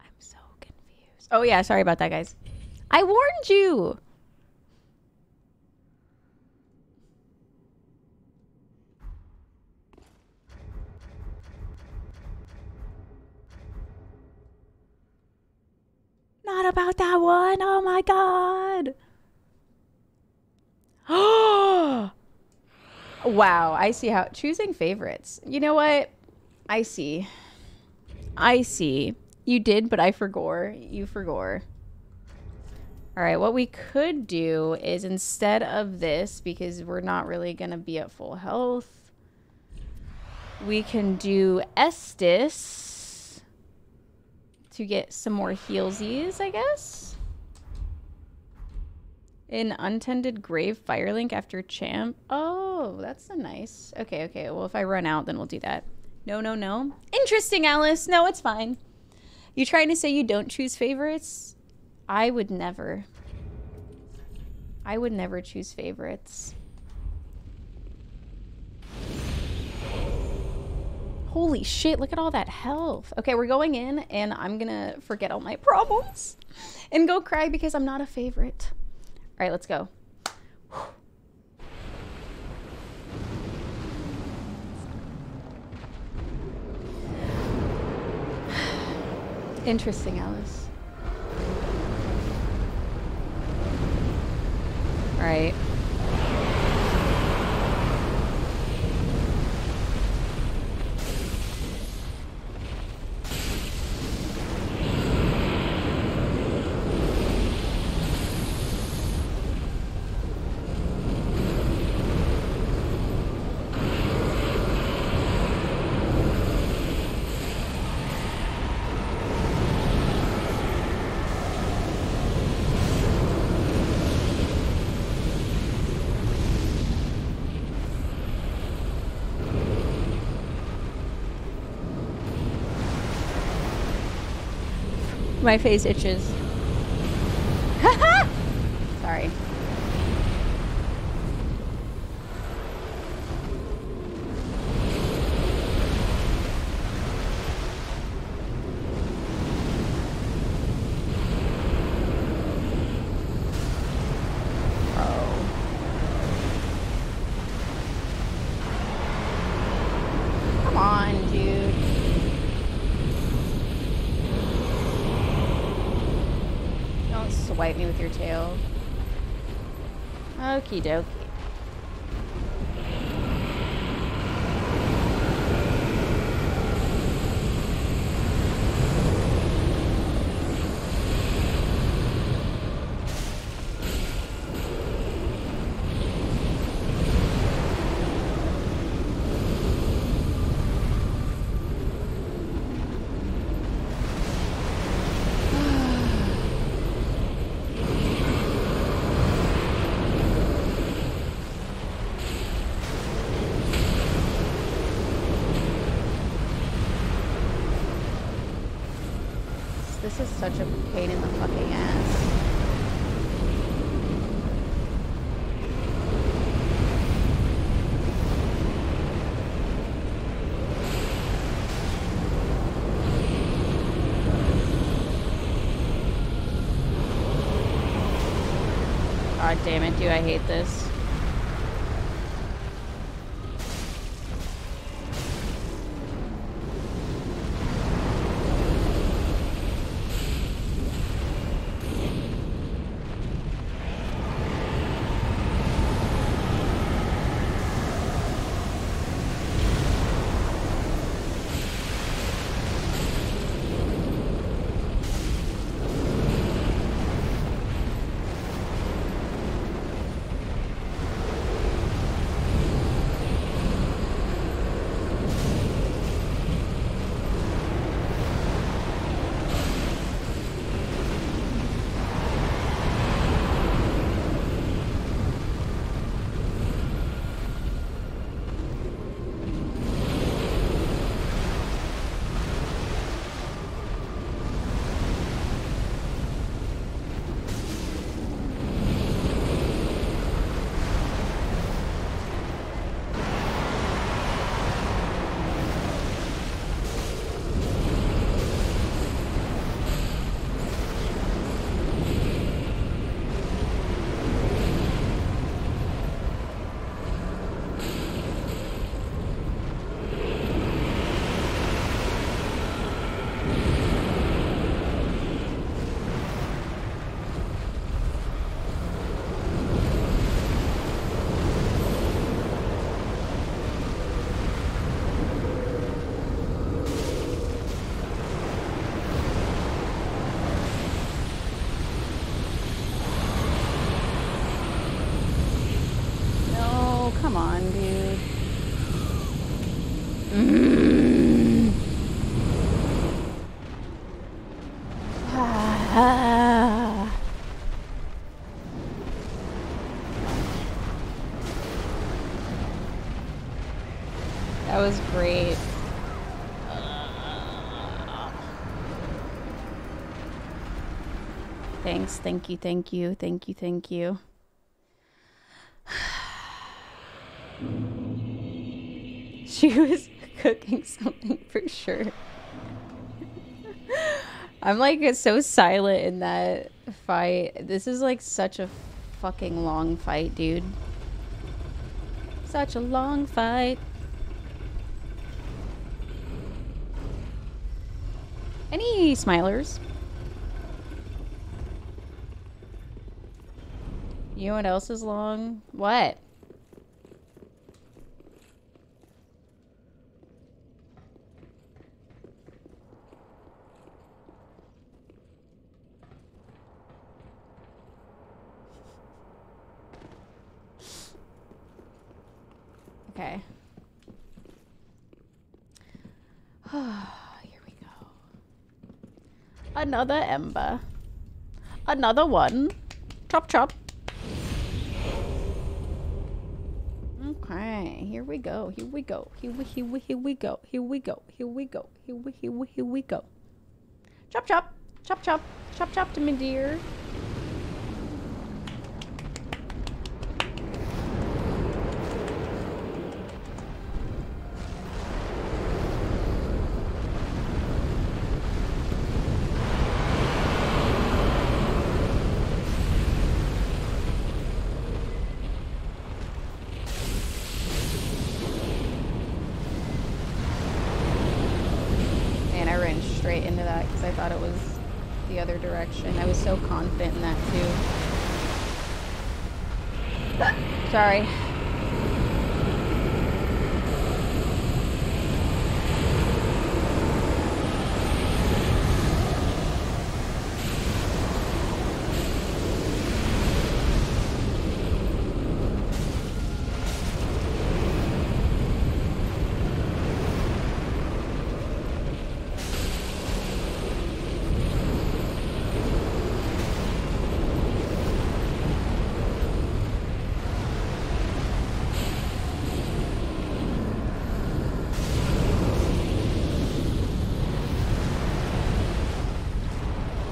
I'm so confused. Oh yeah, sorry about that, guys. I warned you! Not about that one! Oh my god! Oh! Wow, I see how choosing favorites. You know what? I see. I see. You did, but I forgore. You forgore. All right, what we could do is instead of this, because we're not really going to be at full health, we can do Estus to get some more healsies, I guess. An untended grave firelink after champ. Oh, that's a nice. Okay, okay. Well, if I run out, then we'll do that. No, no, no. Interesting, Alice. No, it's fine. You trying to say you don't choose favorites? I would never. I would never choose favorites. Holy shit, look at all that health. Okay, we're going in, and I'm gonna forget all my problems and go cry because I'm not a favorite. All right, let's go. Whew. Interesting, Alice. All right. My face itches. Sorry. Oh. wipe me with your tail. Okie dokie. This is such a pain in the fucking ass. God damn it, do I hate this. That was great. Thanks, thank you, thank you, thank you, thank you. She was cooking something for sure. I'm like so silent in that fight. This is like such a fucking long fight, dude. Such a long fight. Any smilers? You know what else is long? What? Okay. Another ember. Another one. Chop chop. Okay, here we go. Here we go. Here we here we here we go. Here we go. Here we go. Here we here we here we go. Chop chop. Chop chop. Chop chop to Midir. Into that because I thought it was the other direction. I was so confident in that too. Sorry.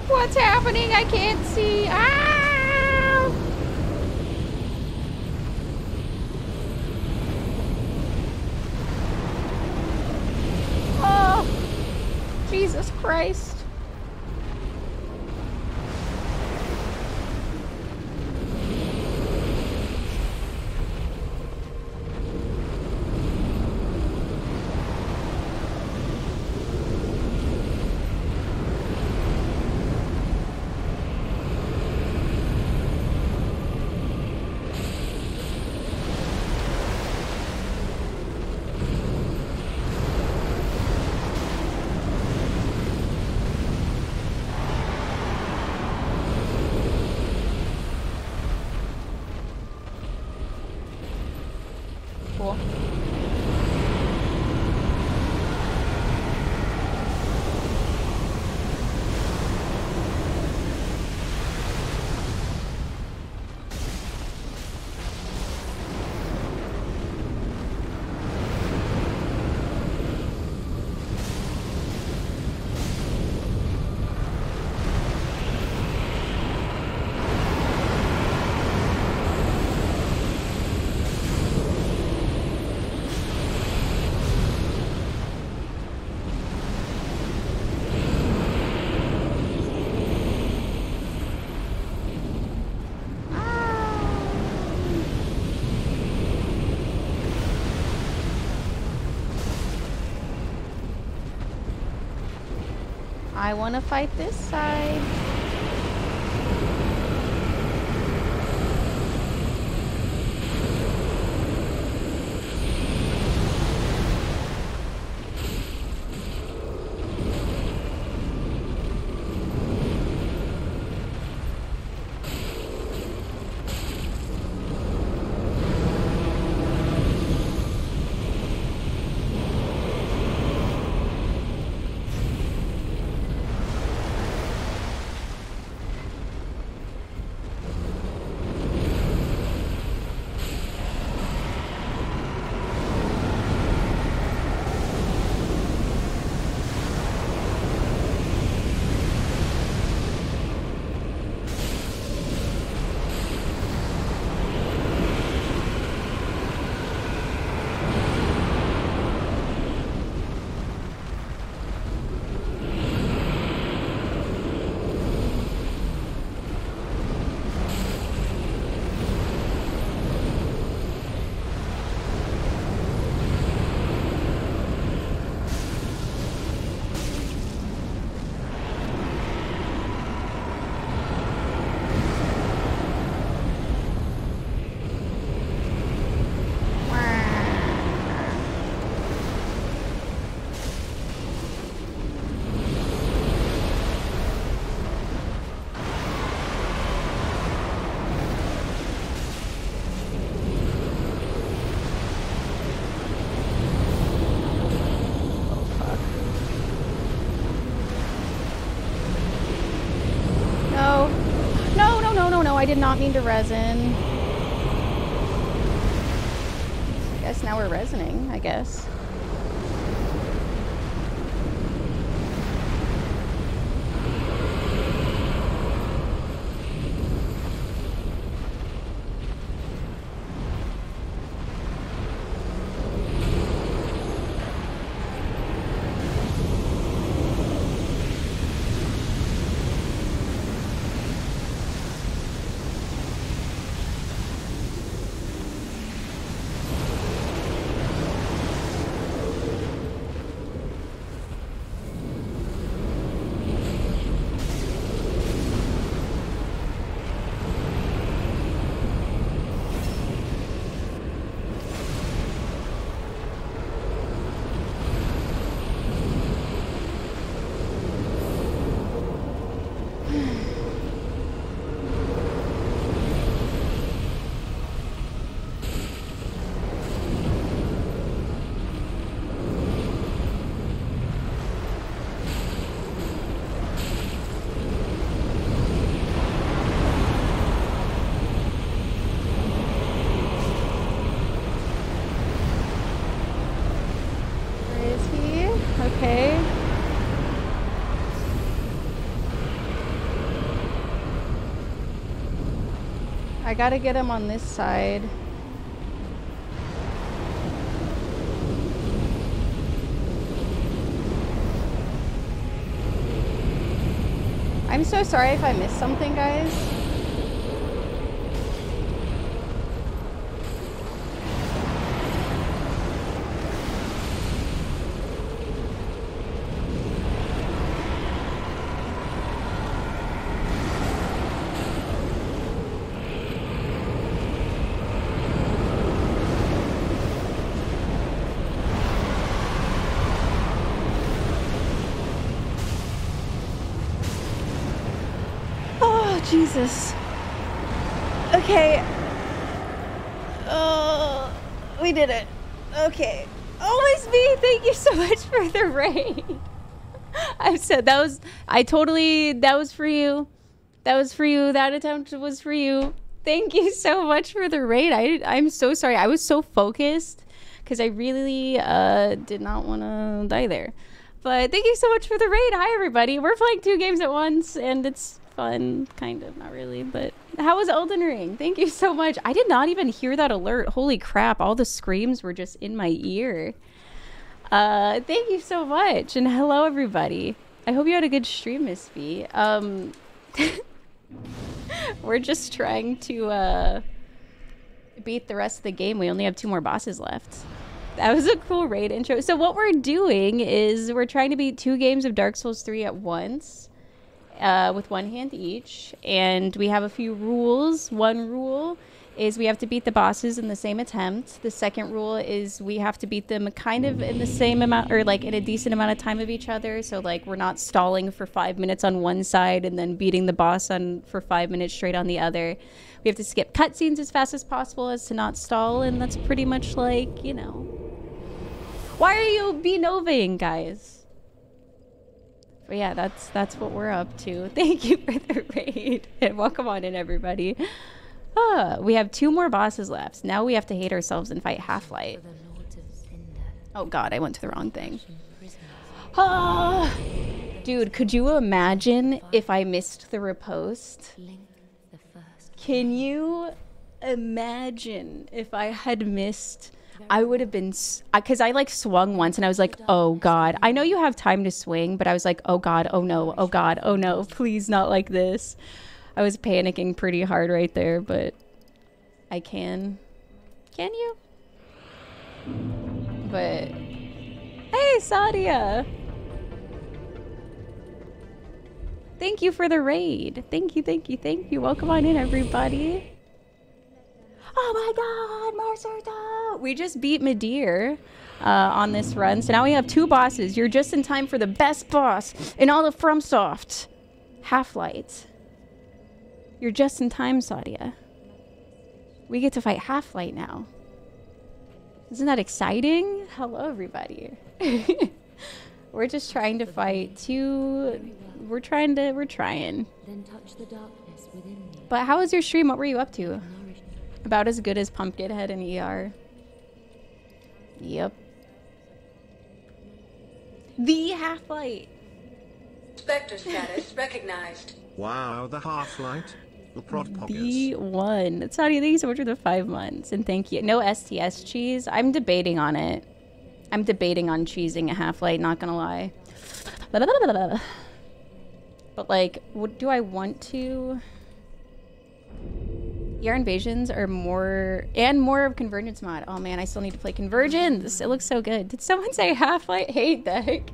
What's happening? I can't see. Ah! Oh, Jesus Christ. I want to fight this side. I did not mean to resin. I guess now we're resining, I guess. okay. I gotta get him on this side. I'm so sorry if I missed something, guys. Jesus. Okay. Oh, we did it. Okay. Always me. Thank you so much for the raid. I said that was. I totally. That was for you. That was for you. That attempt was for you. Thank you so much for the raid. I. I'm so sorry. I was so focused because I really uh, did not want to die there. But thank you so much for the raid. Hi everybody. We're playing two games at once, and it's fun, kind of, not really, but how was Elden Ring? Thank you so much. I did not even hear that alert. Holy crap, all the screams were just in my ear. Uh, thank you so much, and hello everybody. I hope you had a good stream, Miss V. Um, we're just trying to uh, beat the rest of the game. We only have two more bosses left. That was a cool raid intro. So what we're doing is we're trying to beat two games of Dark Souls three at once. Uh, with one hand each, and we have a few rules. One rule is we have to beat the bosses in the same attempt. The second rule is we have to beat them kind of in the same amount, or like in a decent amount of time of each other. So like we're not stalling for five minutes on one side and then beating the boss on for five minutes straight on the other. We have to skip cutscenes as fast as possible as to not stall, and that's pretty much like, you know. Why are you B-novaing, guys? But yeah, that's that's what we're up to. Thank you for the raid, and welcome on in, everybody. Ah, we have two more bosses left. Now we have to hate ourselves and fight Half-Light. Oh god, I went to the wrong thing. Ah, dude, could you imagine if I missed the repost? Can you imagine if I had missed? I would have been, because I like swung once and I was like, oh god, I know you have time to swing, but I was like, oh god, oh no, oh god, oh no, please not like this. I was panicking pretty hard right there, but I can. Can you? But hey, Sadia, thank you for the raid. Thank you, thank you, thank you. Welcome on in, everybody. Oh my god, Marcerta! We just beat Midir uh, on this run, so now we have two bosses. You're just in time for the best boss in all of FromSoft. Half-Light. You're just in time, Sadia. We get to fight Half-Light now. Isn't that exciting? Hello, everybody. We're just trying to fight two... We're trying to... We're trying. But how was your stream? What were you up to? About as good as Pumpkinhead and E R. Yep. The Half-Light. Spectre status recognized. Wow, the Half-Light. The prod pockets. The one. Saudi, thank you so much for the five months, and thank you. No S T S cheese. I'm debating on it. I'm debating on cheesing a Half-Light. Not gonna lie. But like, what do I want to? E R invasions are more and more of Convergence mod. Oh man, I still need to play Convergence. It looks so good. Did someone say Half-Light? Hey, Deck.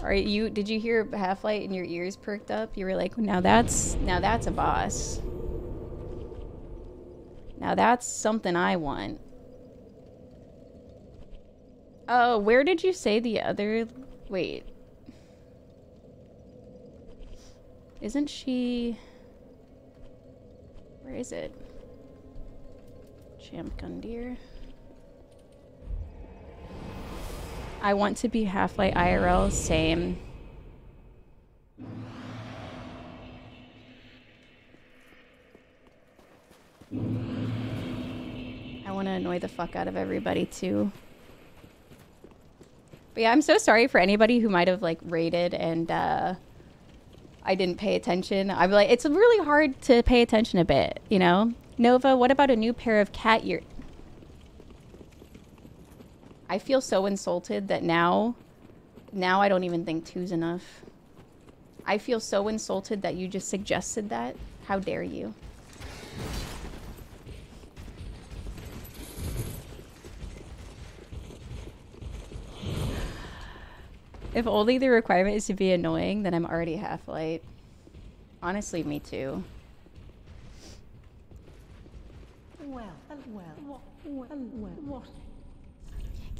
Are you? Did you hear Half-Light and your ears perked up? You were like, now that's now that's a boss. Now that's something I want. Oh, uh, where did you say the other? Wait, isn't she? Where is it? Champ Gundyr. I want to be Half-Light I R L, same. I want to annoy the fuck out of everybody too. But yeah, I'm so sorry for anybody who might have like raided and uh, I didn't pay attention. I'm like, it's really hard to pay attention a bit, you know? Nova, what about a new pair of cat ear? I feel so insulted that now, now I don't even think two's enough. I feel so insulted that you just suggested that. How dare you? If only the requirement is to be annoying, then I'm already Half-Light. Honestly, me too. Well, well, well, well, well.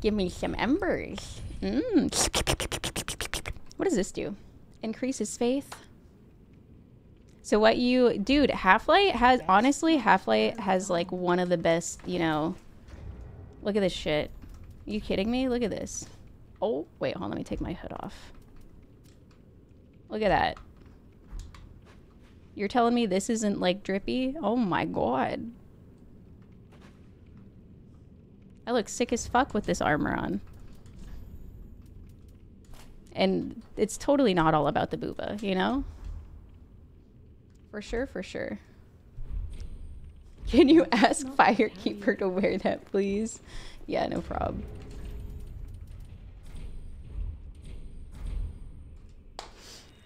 Give me some embers. Mm. What does this do? Increases faith. So what you... Dude, Half-Light has... Honestly, Half-Light has like one of the best, you know... Look at this shit. Are you kidding me? Look at this. Oh, wait, hold on, let me take my hood off. Look at that. You're telling me this isn't like drippy? Oh my god. I look sick as fuck with this armor on. And it's totally not all about the booba, you know? For sure, for sure. Can you ask Firekeeper to wear that, please? Yeah, no problem.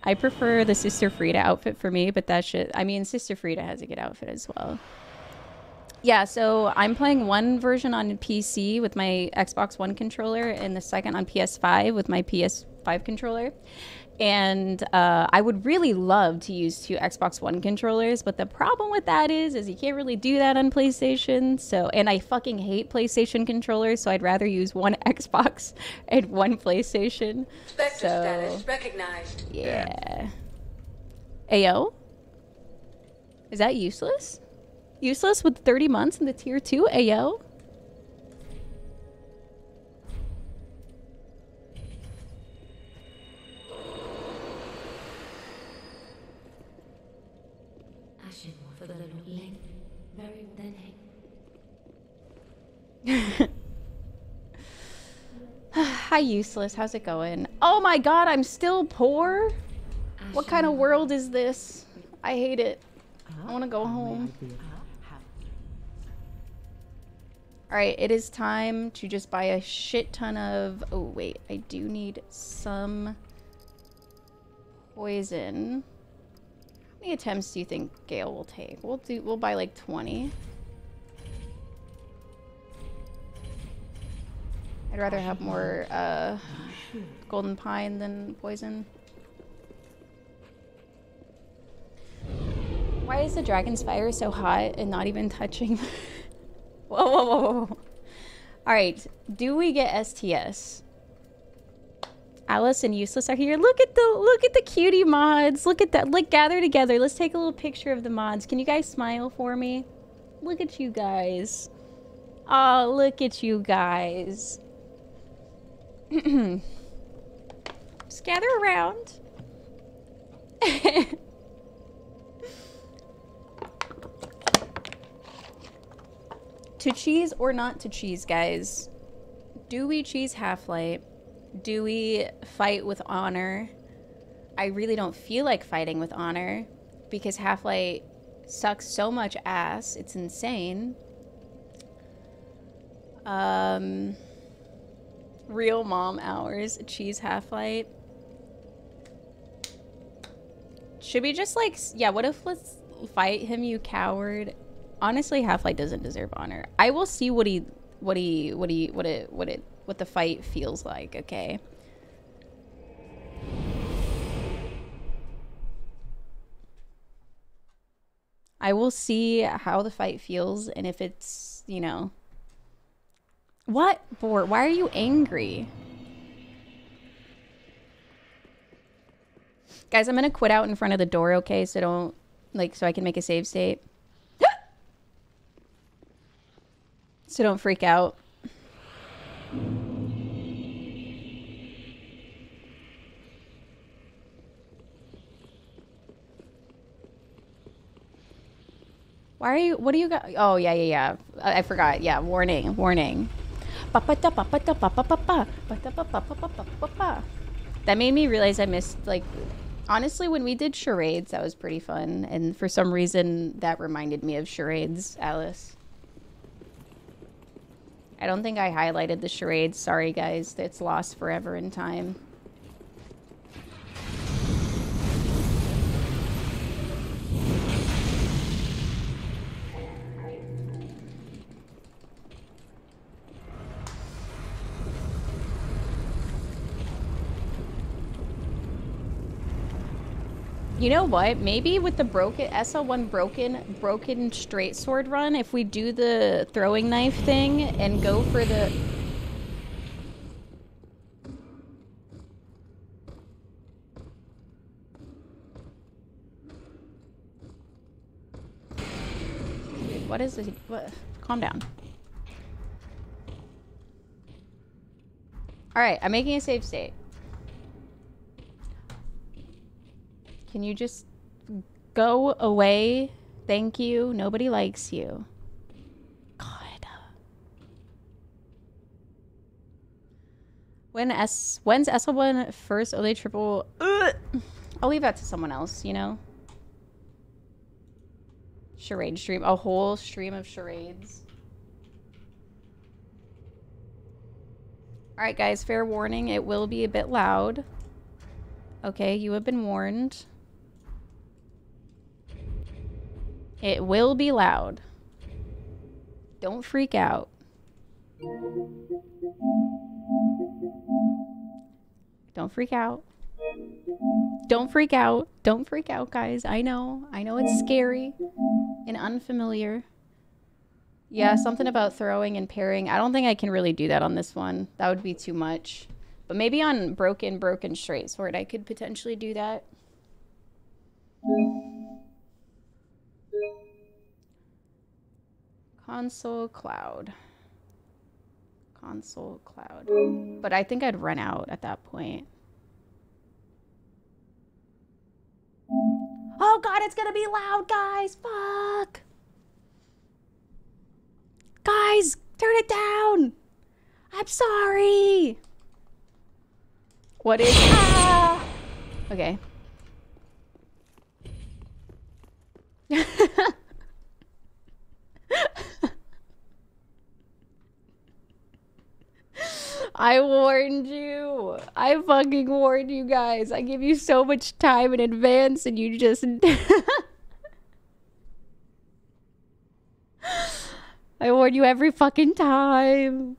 I prefer the Sister Frida outfit for me, but that shit... I mean, Sister Frida has a good outfit as well. Yeah, so I'm playing one version on P C with my Xbox One controller and the second on P S five with my P S five controller. And uh, I would really love to use two Xbox One controllers, but the problem with that is, is you can't really do that on PlayStation. So, and I fucking hate PlayStation controllers, so I'd rather use one Xbox and one PlayStation. Spectre so, status recognized. Yeah. Ayo? Is that useless? Useless with thirty months in the tier two, ayo? Hi, Useless. How's it going? Oh my god, I'm still poor? What kind of world is this? I hate it. I want to go home. Alright, it is time to just buy a shit ton of... Oh, wait. I do need some poison. How many attempts do you think Gale will take? We'll do. We'll buy like twenty. I'd rather have more uh, golden pine than poison. Why is the dragon's fire so hot and not even touching? Whoa, whoa, whoa, whoa. All right, do we get S T S? Alice and Useless are here. Look at the, look at the cutie mods. Look at that, like gather together. Let's take a little picture of the mods. Can you guys smile for me? Look at you guys. Oh, look at you guys. Just gather around. To cheese or not to cheese, guys? Do we cheese Half-Light? Do we fight with honor? I really don't feel like fighting with honor because Half-Light sucks so much ass. It's insane. Um, real mom hours, cheese Half-Light. Should we just like, yeah, what if let's fight him, you coward? Honestly, Half-Light doesn't deserve honor. I will see what he, what he, what he, what it, what it, what the fight feels like, okay? I will see how the fight feels and if it's, you know... What, Vordt? Why are you angry? Guys, I'm gonna quit out in front of the door, okay? So don't, like, so I can make a save state. So don't freak out. Why are you, what do you got? Oh, yeah, yeah, yeah. I, I forgot. Yeah, warning, warning. That made me realize I missed, like, honestly, when we did charades, that was pretty fun. And for some reason, that reminded me of charades, Alice. I don't think I highlighted the charades. Sorry, guys. It's lost forever in time. You know what? Maybe with the broken S L one broken broken straight sword run, if we do the throwing knife thing and go for the Dude, what is this? What? Calm down. All right, I'm making a save state. Can you just go away? Thank you. Nobody likes you. God. When S when's S L one first O L A triple? Ugh. I'll leave that to someone else, you know? Charade stream. A whole stream of charades. Alright, guys. Fair warning. It will be a bit loud. Okay, you have been warned. It will be loud. Don't freak out. Don't freak out. Don't freak out. Don't freak out, guys. I know. I know it's scary and unfamiliar. Yeah, something about throwing and parrying. I don't think I can really do that on this one. That would be too much. But maybe on broken, broken straight sword, I could potentially do that. Console cloud. Console cloud. But I think I'd run out at that point. Oh god, it's gonna be loud, guys! Fuck! Guys, turn it down! I'm sorry! What is... Ah! Okay. I warned you. I fucking warned you guys. I give you so much time in advance and you just... I warn you every fucking time.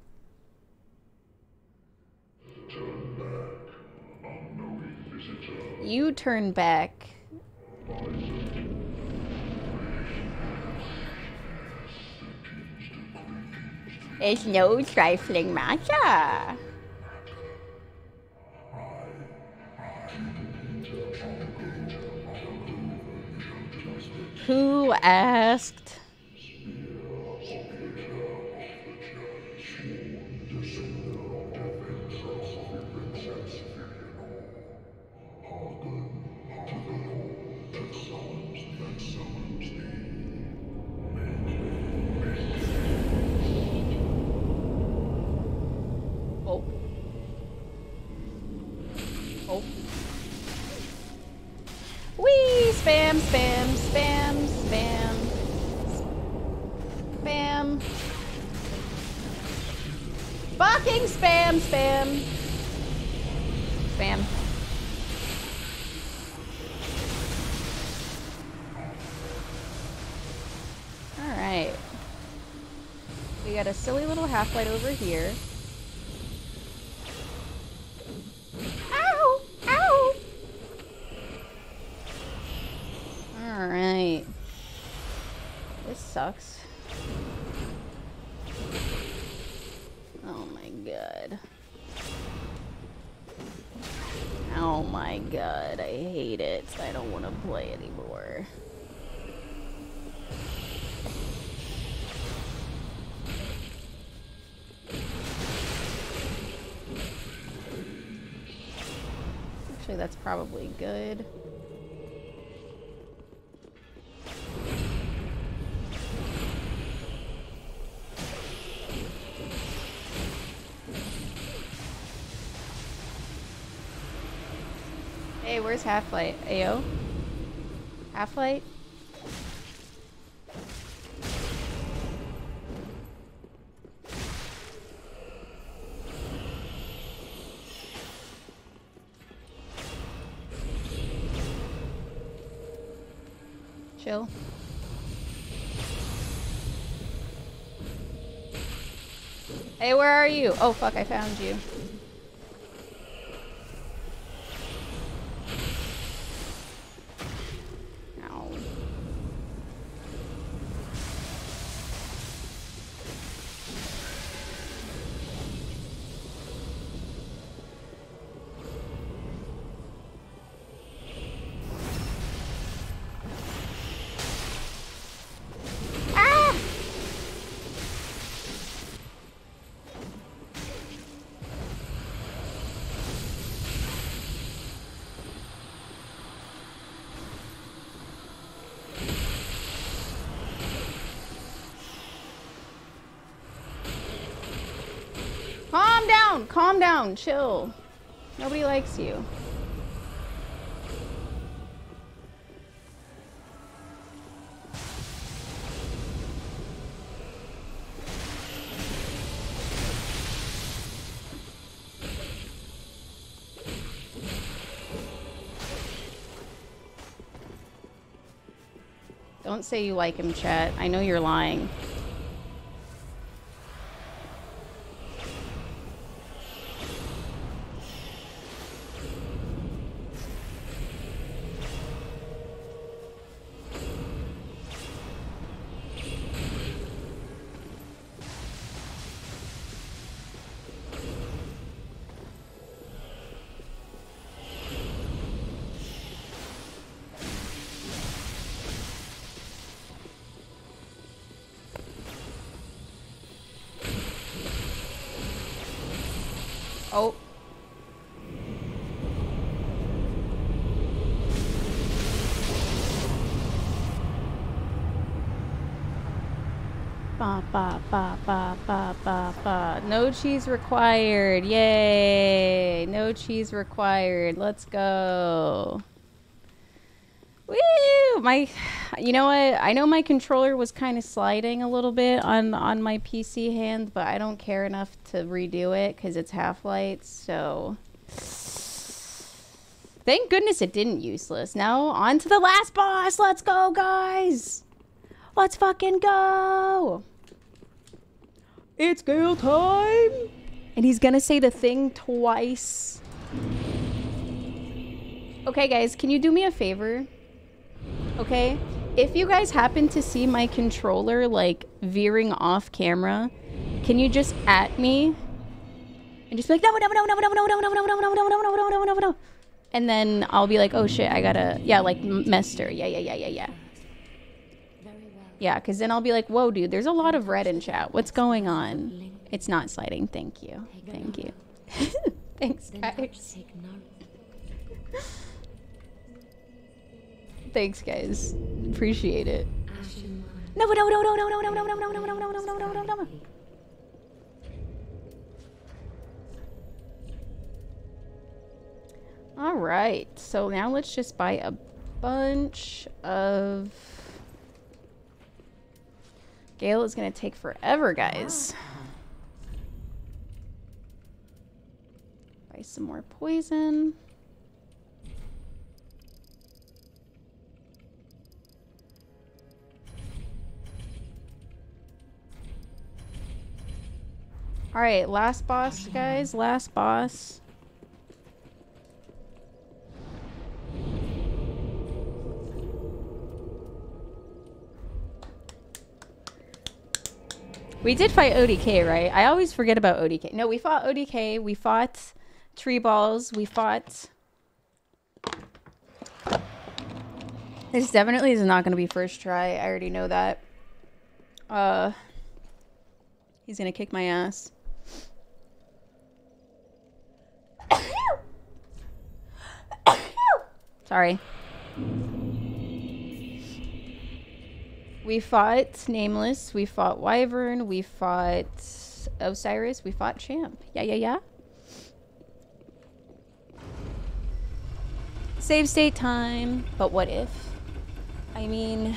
You turn back. It's no trifling matter. Who asked? Spam, spam, spam, spam, spam. Fucking spam, spam, spam. All right. We got a silly little half-light over here. Ow! Ow! Alright. This sucks. Oh my god. Oh my god, I hate it. I don't want to play anymore. Actually, that's probably good. Hey, where's Half-Light? Ayo? Half-Light? Chill. Hey, where are you? Oh fuck, I found you. Ow. Calm down, chill. Nobody likes you. Don't say you like him, chat. I know you're lying. Oh. Ba ba ba ba ba ba ba. No cheese required. Yay. No cheese required. Let's go. Woo! My you know what? I know my controller was kind of sliding a little bit on on my P C hand, but I don't care enough to redo it because it's Half-Light, so thank goodness it didn't useless. Now on to the last boss. Let's go, guys. Let's fucking go. It's girl time. And he's gonna say the thing twice. Okay, guys, can you do me a favor? Okay, if you guys happen to see my controller like veering off camera, can you just at me and just be like, no, no, no, no, no, no, no, no, no, no, no, no, no, no, no, no, no, and then I'll be like, oh shit, I gotta, yeah, like Mester, yeah, yeah, yeah, yeah, yeah, yeah, because then I'll be like, whoa, dude, there's a lot of red in chat. What's going on? It's not sliding. Thank you, thank you, thanks, guys. Thanks, guys. Appreciate it. No, no, no, no, no, no, no, no, no, no, no, no, no, no, no, no. All right. So now let's just buy a bunch of. Gale is gonna take forever, guys. Buy some more poison. All right, last boss, guys, last boss. We did fight O D K, right? I always forget about O D K. No, we fought O D K, we fought Tree Balls, we fought... This definitely is not gonna be first try, I already know that. Uh, he's gonna kick my ass. Sorry. We fought Nameless, we fought Wyvern, we fought Osiris, we fought Champ. Yeah, yeah, yeah. Save state time, but what if? I mean...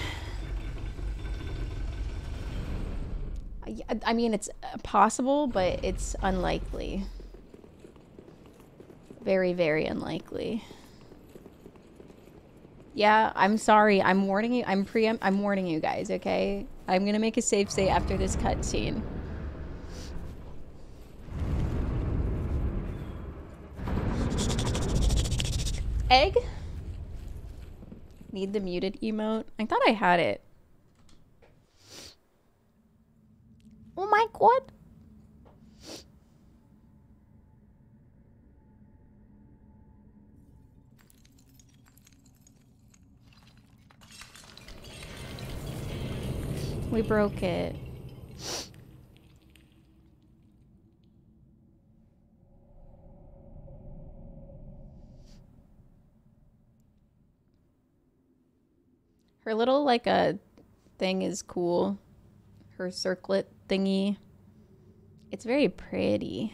I, I mean, it's possible, but it's unlikely. Very, very unlikely. Yeah, I'm sorry. I'm warning you. I'm pre- I'm warning you guys, okay? I'm gonna make a save state after this cutscene. Egg? Need the muted emote? I thought I had it. Oh my god. We broke it. Her little, like, a uh, thing is cool. Her circlet thingy. It's very pretty.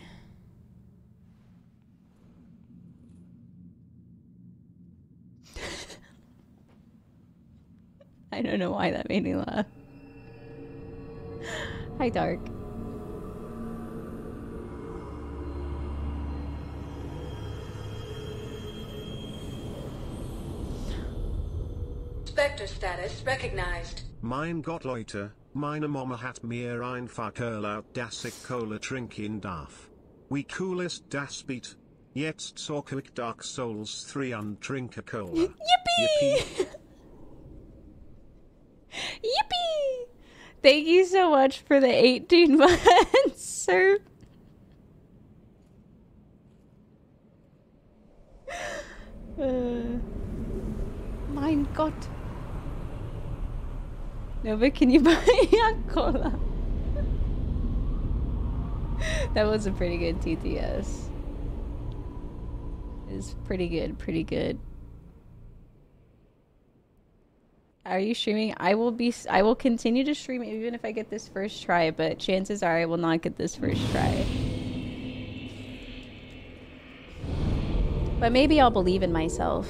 I don't know why that made me laugh. Hi, Dark. Spectre status recognized. Mein Gott, Leute, meine Mama hat mir einfach erlaubt, dass ich Cola trinken darf. Wie cool ist das Beat? Jetzt zocke ich Dark Souls three und trinke Cola. Yippee! Yippee! Yippee! Thank you so much for the eighteen months, sir. Uh, mein Gott. Nova, can you buy a cola? That was a pretty good T T S. It's pretty good, pretty good. Are you streaming? I will be. I will continue to stream even if I get this first try, but chances are I will not get this first try. But maybe I'll believe in myself.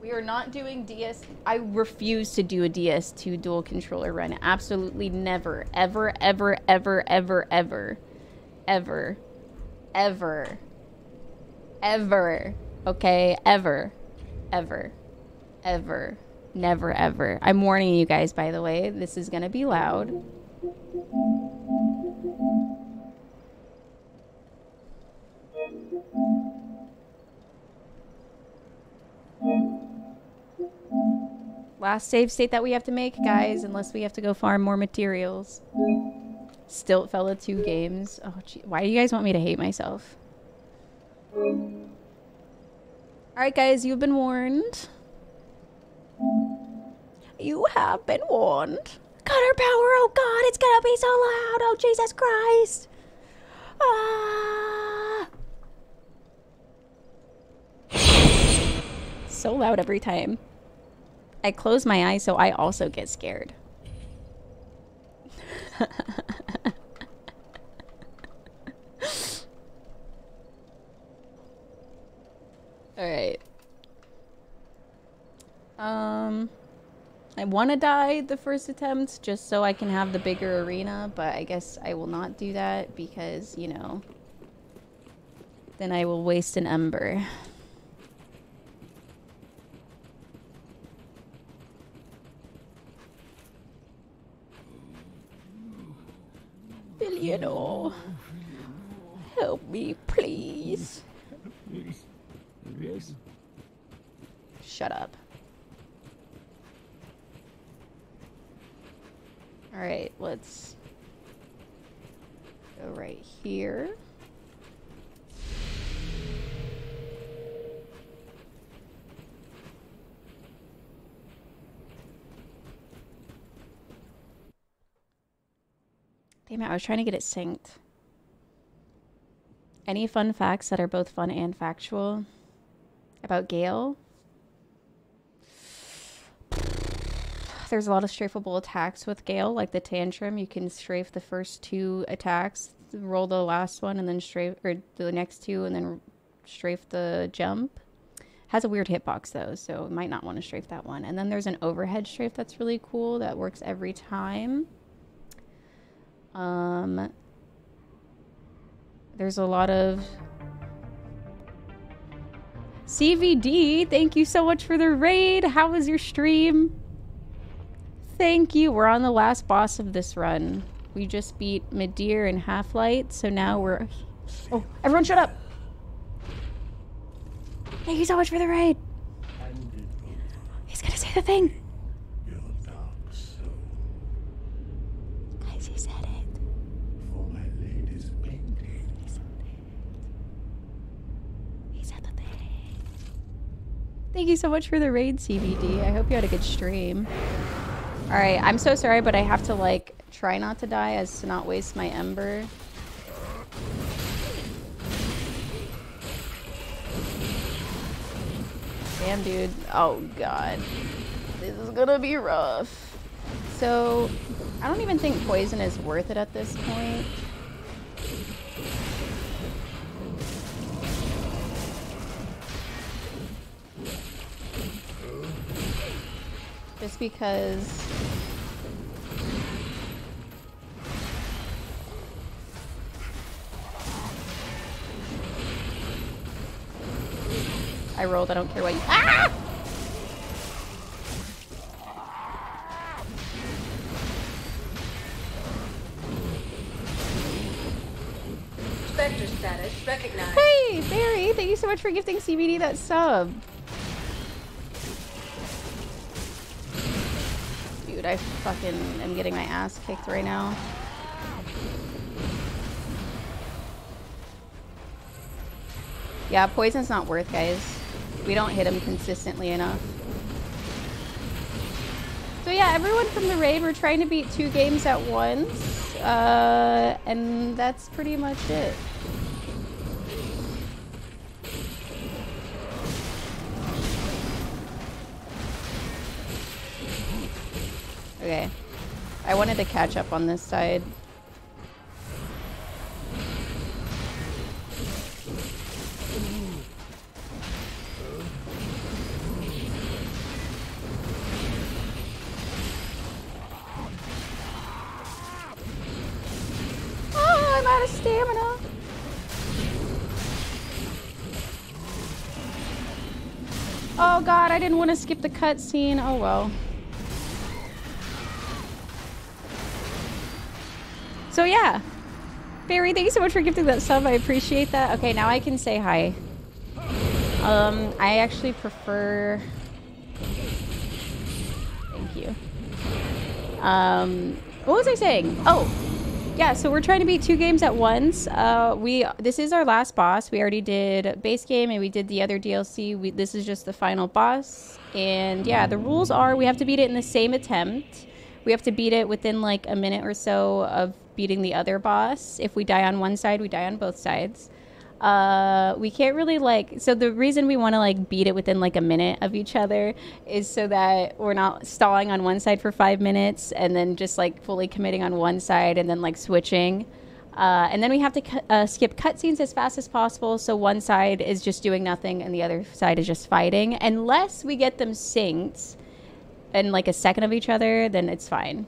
We are not doing D S. I refuse to do a D S two dual controller run. Absolutely never, ever, ever, ever, ever, ever, ever. Ever, ever, okay, ever, ever, ever, never, ever. I'm warning you guys, by the way, this is gonna be loud. Last save state that we have to make, guys, unless we have to go farm more materials. Stiltfella two games. Oh, gee. Why do you guys want me to hate myself? Alright, guys, you've been warned. You have been warned. Cutter power, oh god, it's gonna be so loud. Oh, Jesus Christ. Ah. So loud every time. I close my eyes, so I also get scared. Alright. Um, I want to die the first attempt just so I can have the bigger arena, but I guess I will not do that because, you know, then I will waste an ember. Billionaire, help me, please. Shut up. All right, let's go right here. Damn it, I was trying to get it synced. Any fun facts that are both fun and factual about Gale? there's a lot of strafeable attacks with Gale, like the Tantrum. You can strafe the first two attacks, roll the last one, and then strafe, or the next two, and then strafe the jump. Has a weird hitbox though, so might not want to strafe that one. And then there's an overhead strafe that's really cool that works every time. Um, there's a lot of C V D. Thank you so much for the raid. How was your stream? Thank you. We're on the last boss of this run. We just beat Midir and Half-Light, so now we're... Oh, everyone shut up! Thank you so much for the raid. He's gonna say the thing. Guys, he said it. For my lady's painting. He said it. He said the thing. Thank you so much for the raid, C B D. I hope you had a good stream. All right, I'm so sorry, but I have to like try not to die as to not waste my ember. Damn, dude. Oh, God. This is gonna be rough. So, I don't even think poison is worth it at this point. Just because... I rolled, I don't care what you- Ah! Spectre status recognized. Hey, Barry, thank you so much for gifting C B D that sub. Dude, I fucking am getting my ass kicked right now. Yeah, poison's not worth, guys. We don't hit him consistently enough. So yeah, everyone from the raid, we're trying to beat two games at once. Uh, and that's pretty much it. Okay. I wanted to catch up on this side. Stamina. Oh god, I didn't want to skip the cutscene. Oh well. So yeah. Barry, thank you so much for gifting that sub. I appreciate that. Okay, now I can say hi. Um, I actually prefer... Thank you. Um, what was I saying? Oh! Yeah, so we're trying to beat two games at once. Uh, we this is our last boss. We already did base game and we did the other D L C. We, this is just the final boss. And yeah, the rules are we have to beat it in the same attempt. We have to beat it within like a minute or so of beating the other boss. If we die on one side, we die on both sides. Uh, we can't really like, so the reason we want to like beat it within like a minute of each other is so that we're not stalling on one side for five minutes and then just like fully committing on one side and then like switching. Uh, and then we have to cu uh, skip cutscenes as fast as possible. So one side is just doing nothing and the other side is just fighting. Unless we get them synced in like a second of each other, then it's fine.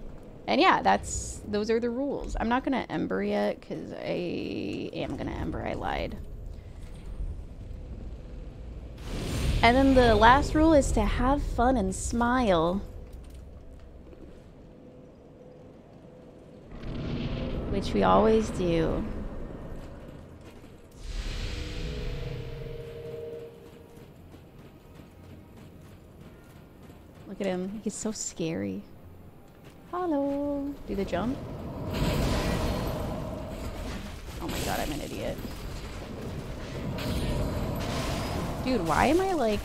And yeah, that's those are the rules. I'm not gonna ember yet because I am gonna ember. I lied. And then the last rule is to have fun and smile, which we always do. Look at him. He's so scary. Hello. Do the jump. Oh my god, I'm an idiot. Dude, why am I like...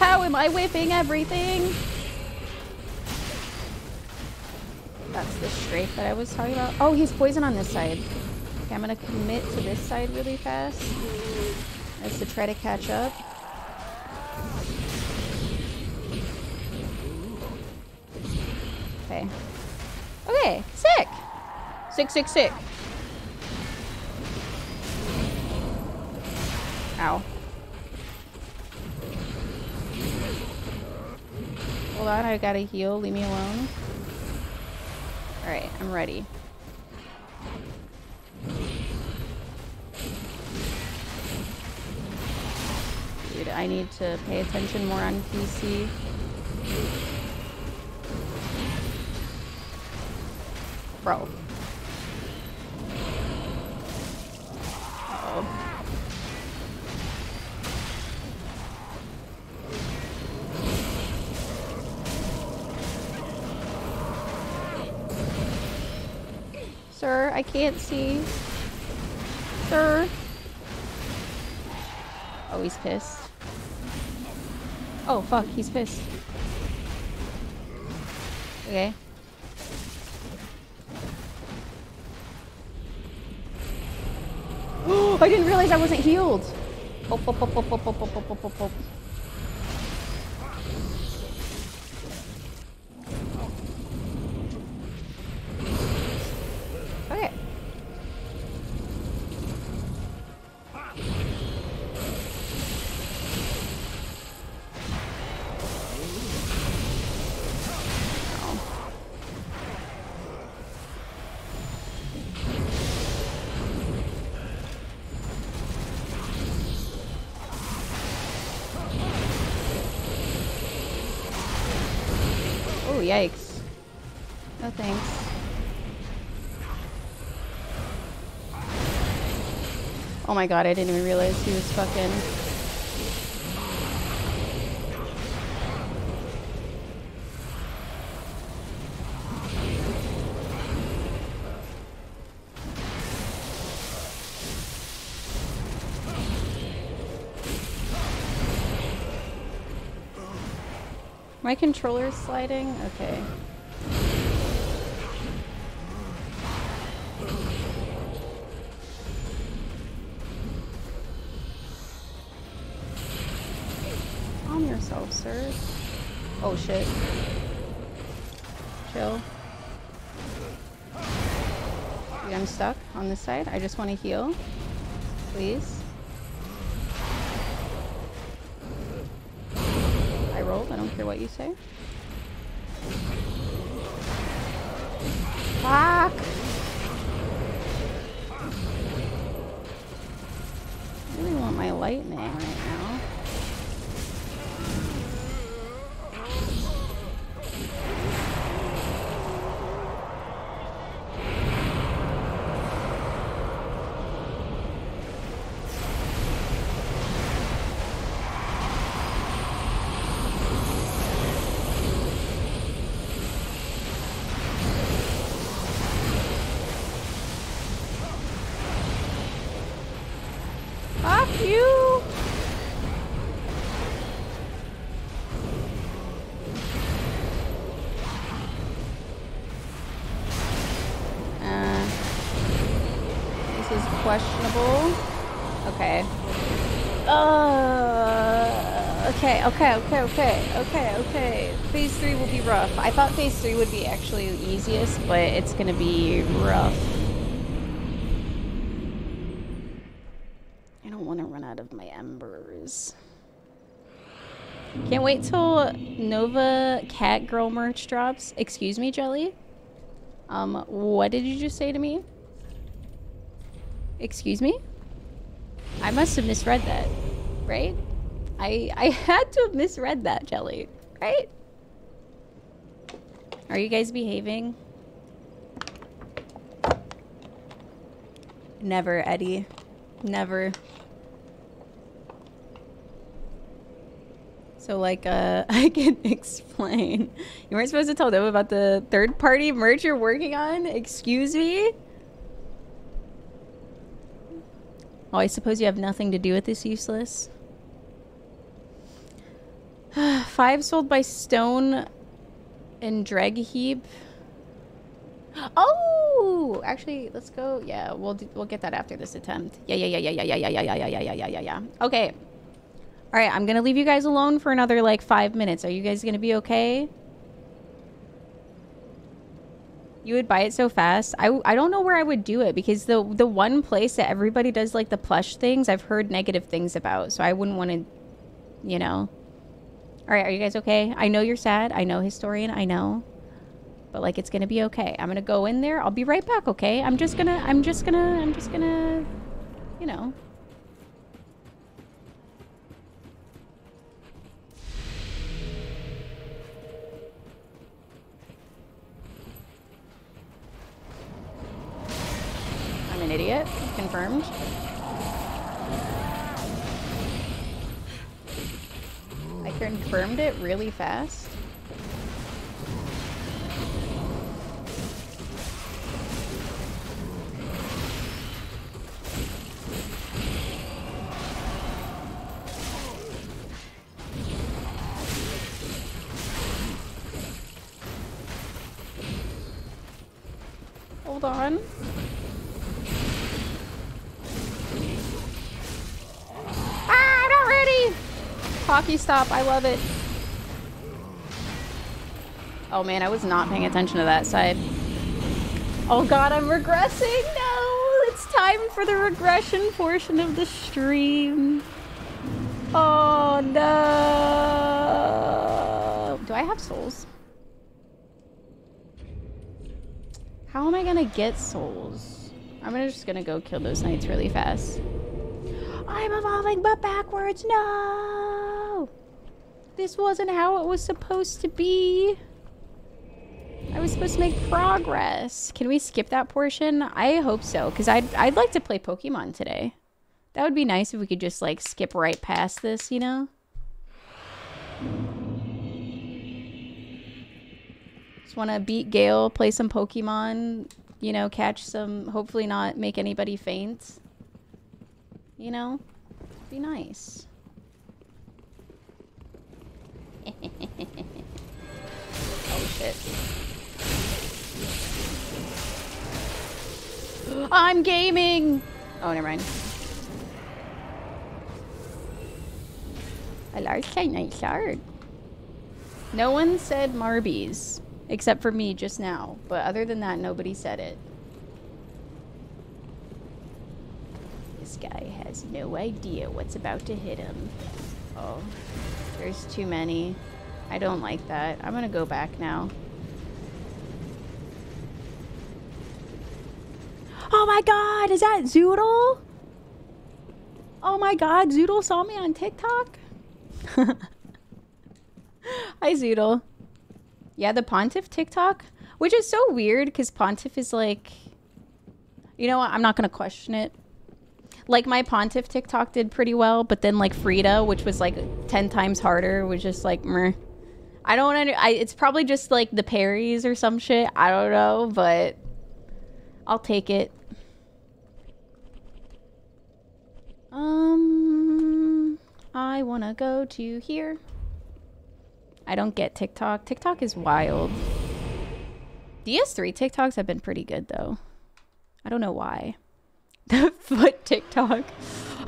How am I whipping everything? That's the strafe that I was talking about. Oh, he's poison on this side. Okay, I'm gonna commit to this side really fast. is to try to catch up. Okay. Okay, sick! Sick, sick, sick. Ow. Hold on, I gotta heal. Leave me alone. Alright, I'm ready. Dude, I need to pay attention more on P C. Bro. Uh-oh. Sir, I can't see. Sir. Oh, he's pissed. Oh, fuck, he's pissed. Okay. Oh, I didn't realize I wasn't healed. Pop, pop, pop, pop, pop, pop, pop, pop, pop. Okay. Yikes. No thanks. Oh my god, I didn't even realize he was fucking... My controller is sliding? Okay. Calm yourself, sir. Oh shit. Chill. Dude, I'm stuck on this side. I just want to heal. Please. I don't care what you say. Fuck! I really want my lightning right now. Okay, okay, okay, okay, okay. Phase three will be rough. I thought phase three would be actually the easiest, but it's gonna be rough. I don't want to run out of my embers. Can't wait till Nova Cat Girl merch drops. Excuse me, Jelly? Um, what did you just say to me? Excuse me? I must have misread that, right? I, I had to have misread that, Jelly, right? Are you guys behaving? Never, Eddie. Never. So, like, uh, I can explain. You weren't supposed to tell them about the third-party merch you're working on? Excuse me? Oh, I suppose you have nothing to do with this, Useless. Five sold by Stone and Dreg Heap. Oh, actually, let's go. Yeah, we'll do, we'll get that after this attempt. Yeah, yeah, yeah, yeah, yeah, yeah, yeah, yeah, yeah, yeah, yeah, yeah, yeah, yeah. Okay. All right, I'm gonna leave you guys alone for another like five minutes. Are you guys gonna be okay? You would buy it so fast. I, I don't know where I would do it because the the one place that everybody does like the plush things, I've heard negative things about, so I wouldn't want to, you know. All right, are you guys okay? I know you're sad. I know, Historian. I know, but like it's gonna be okay. I'm gonna go in there. I'll be right back. Okay. I'm just gonna. I'm just gonna. I'm just gonna. You know. An idiot. Confirmed. I confirmed it really fast. Hold on. Hockey stop, I love it. Oh man, I was not paying attention to that side. Oh god, I'm regressing. No, it's time for the regression portion of the stream. Oh no. Do I have souls? How am I gonna get souls? I'm gonna just gonna go kill those knights really fast. I'm evolving but backwards, no! This wasn't how it was supposed to be. I was supposed to make progress. Can we skip that portion? I hope so, because I'd, I'd like to play Pokemon today. That would be nice if we could just like skip right past this, you know? Just wanna beat Gale, play some Pokemon, you know, catch some, hopefully not make anybody faint. You know, be nice. Oh shit. I'm gaming! Oh, never mind. A large kite night shard. No one said Marbies, except for me just now. But other than that, nobody said it. This guy has no idea what's about to hit him. Oh, there's too many. I don't like that. I'm gonna go back now. Oh my god, is that Zoodle? Oh my god, Zoodle saw me on TikTok? Hi, Zoodle. Yeah, the Pontiff TikTok, which is so weird because Pontiff is like, you know what? I'm not gonna question it. Like, my Pontiff TikTok did pretty well, but then, like, Frida, which was, like, ten times harder, was just, like, meh. I don't under- I, it's probably just, like, the parries or some shit. I don't know, but I'll take it. Um, I wanna go to here. I don't get TikTok. TikTok is wild. D S three TikToks have been pretty good, though. I don't know why. The foot TikTok.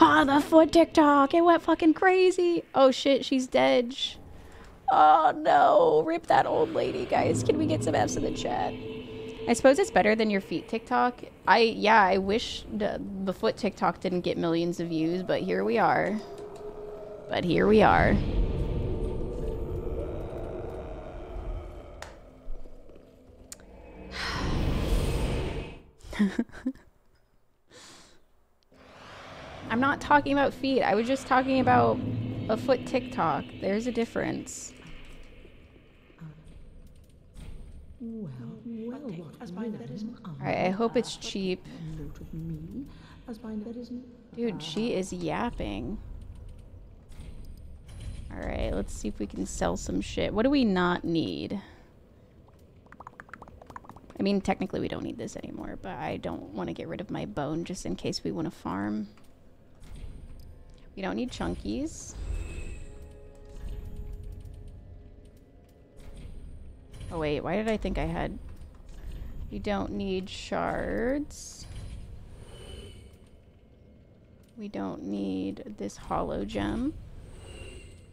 Ah, oh, the foot TikTok. It went fucking crazy. Oh shit, she's dead. Oh no. Rip that old lady, guys. Can we get some F's in the chat? I suppose it's better than your feet TikTok. I, yeah, I wish the, the foot TikTok didn't get millions of views, but here we are. But here we are. I'm not talking about feet. I was just talking about a foot TikTok. There's a difference. Well, well, alright, I hope it's cheap. Dude, she is yapping. Alright, let's see if we can sell some shit. What do we not need? I mean, technically we don't need this anymore, but I don't want to get rid of my bone just in case we want to farm. You don't need chunkies. Oh wait, why did I think I had... You don't need shards. We don't need this hollow gem.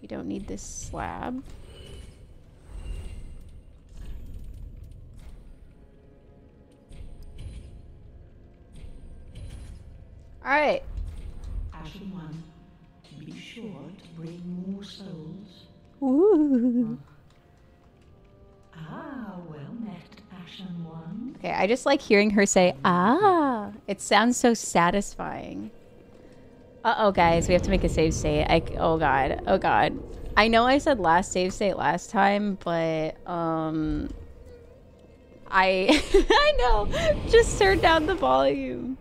You don't need this slab. All right. Action one. To be sure to bring more souls. Ooh. Ah, well met, Ashen One. Okay, I just like hearing her say, ah. It sounds so satisfying. Uh-oh, guys. We have to make a save state. I, oh, God. Oh, God. I know I said last save state last time, but, um... I... I know. Just turn down the volume.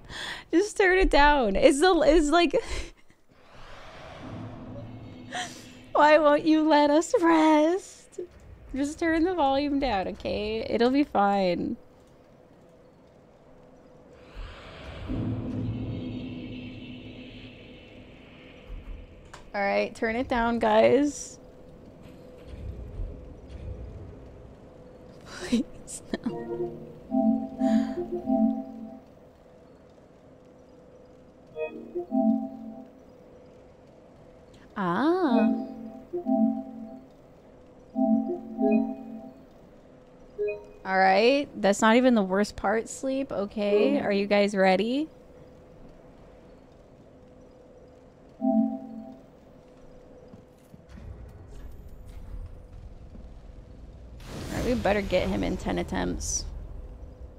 Just turn it down. It's, the, it's like... Why won't you let us rest? Just turn the volume down, okay? It'll be fine. Alright, turn it down, guys. Please, no. Ah. Alright, that's not even the worst part, sleep. Okay, are you guys ready? We better get him in ten attempts.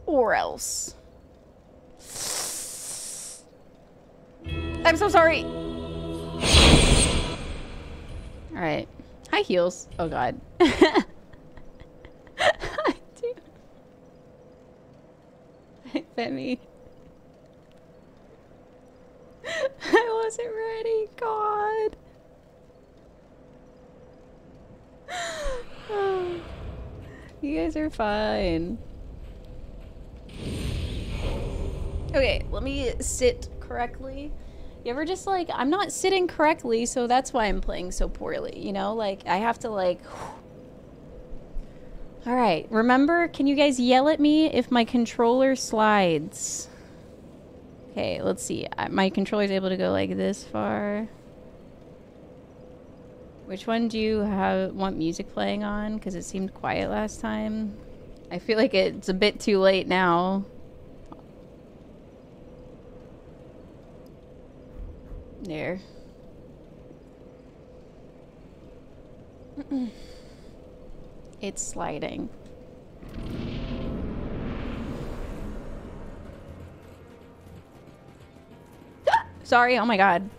Or else. I'm so sorry! Alright. High heels. Oh god. Dude. Hi, Femi. I wasn't ready. God. Oh. You guys are fine. Okay, let me sit correctly. You ever just like, I'm not sitting correctly, so that's why I'm playing so poorly, you know? Like, I have to like... Alright, remember, can you guys yell at me if my controller slides? Okay, let's see. My controller's able to go like this far. Which one do you have, want music playing on? Because it seemed quiet last time. I feel like it's a bit too late now. There. It's sliding. Ah! Sorry, oh my god.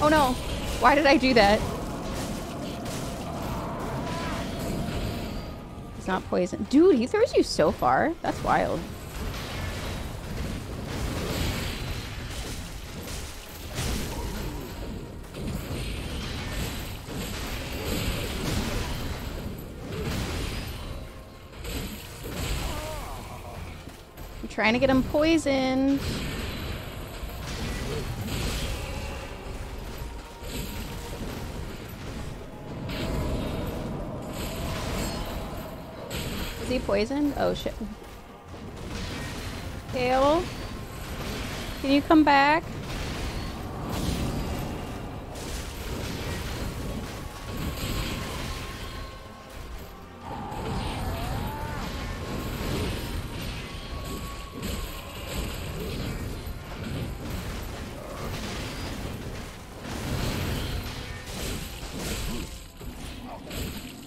Oh no, why did I do that? It's not poison. Dude, he throws you so far. That's wild. I'm trying to get him poisoned. Is he poisoned? Oh shit. Kale? Can you come back?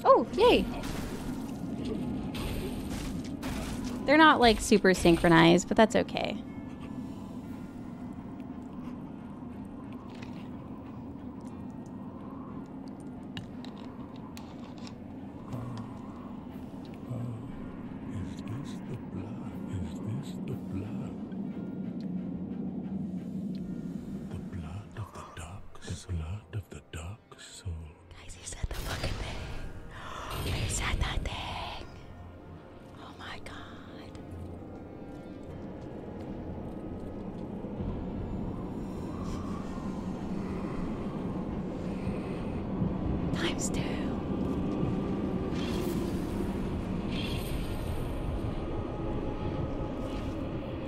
Oh, yay! They're not like super synchronized, but that's okay. Guys, he said the fucking thing. He said that thing. All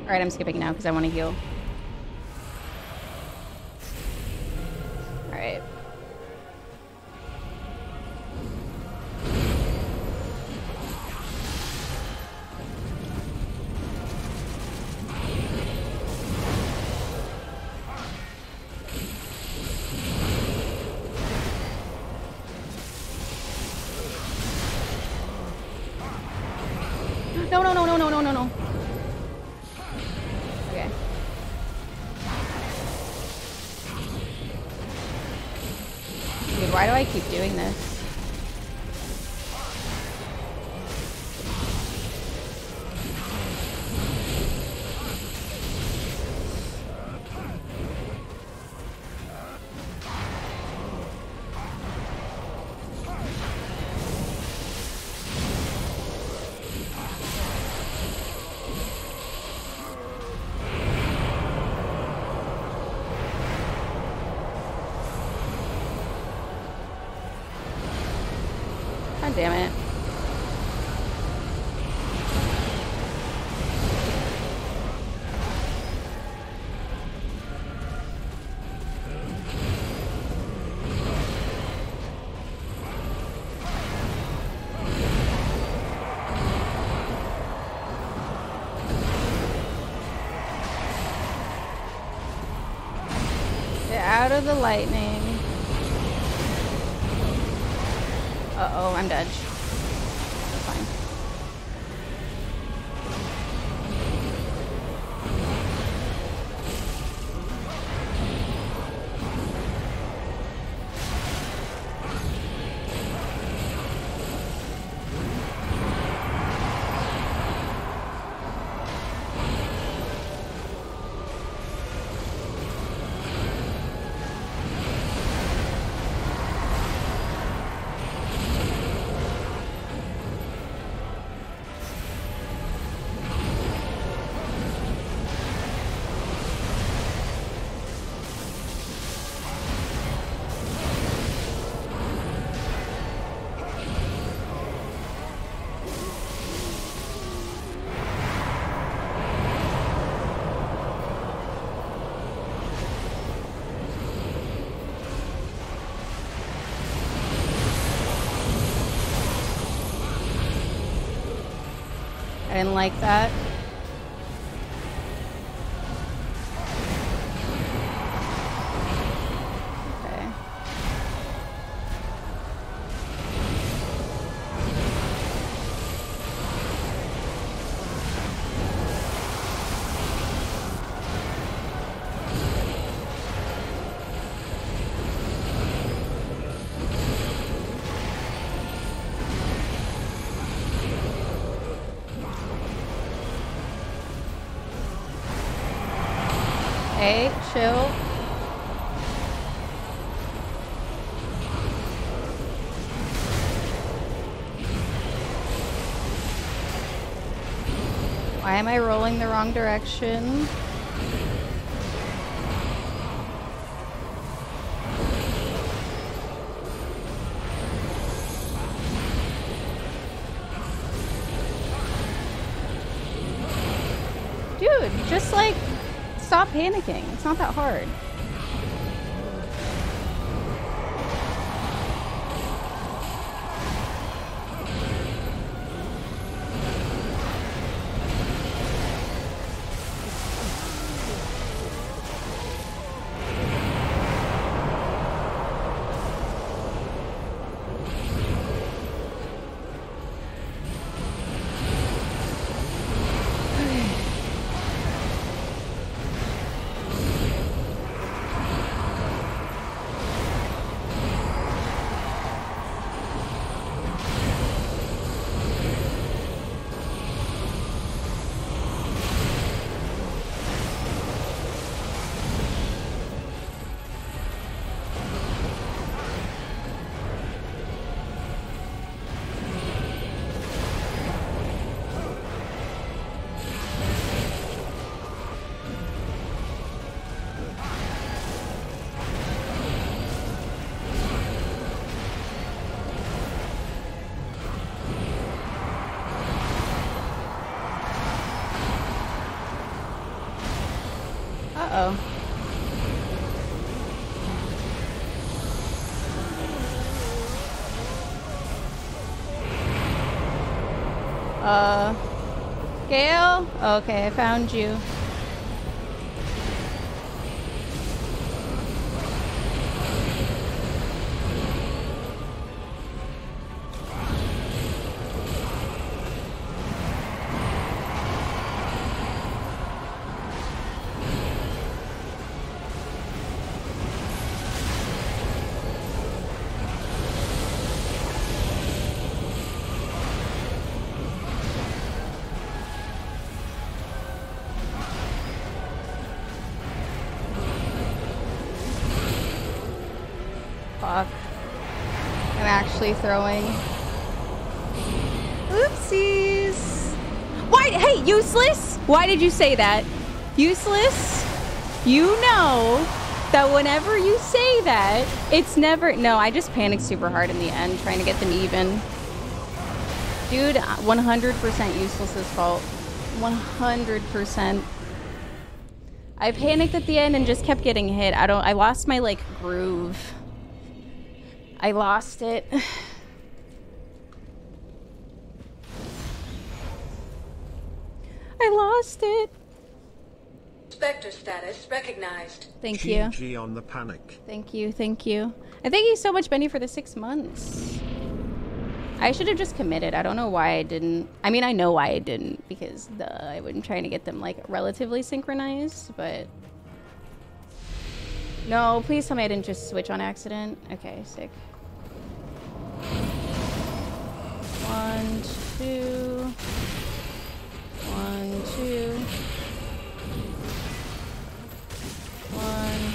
right, I'm skipping now because I want to heal. All right. Damn it. Get out of the lightning. Oh, I'm dead. That's fine. I didn't like that. Chill. Why am I rolling the wrong direction? Dude, just like stop panicking. It's not that hard. Uh-oh. Uh, Gale? Okay, I found you. Throwing. Oopsies. Why? Hey, useless. Why did you say that? Useless. You know that whenever you say that, it's never. No, I just panicked super hard in the end trying to get them even. Dude, one hundred percent useless's fault. one hundred percent. I panicked at the end and just kept getting hit. I don't. I lost my like groove. I lost it. I lost it. Spectre status recognized. Thank G G you. On the panic. Thank you, thank you. And thank you so much, Benny, for the six months. I should have just committed. I don't know why I didn't. I mean, I know why I didn't because the I wasn't trying to get them like relatively synchronized, but. No, please tell me I didn't just switch on accident. Okay, sick. One, two. One, two. One.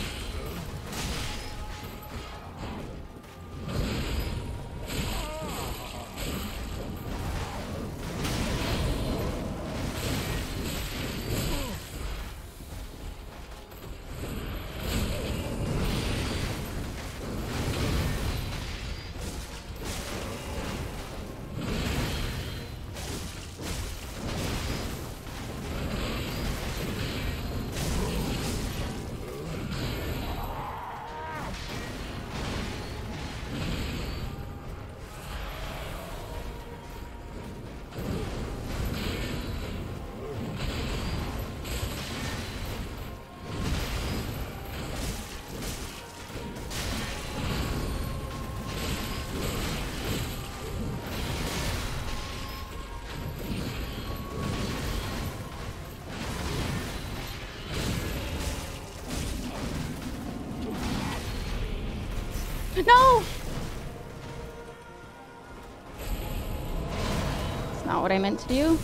No! It's not what I meant to do.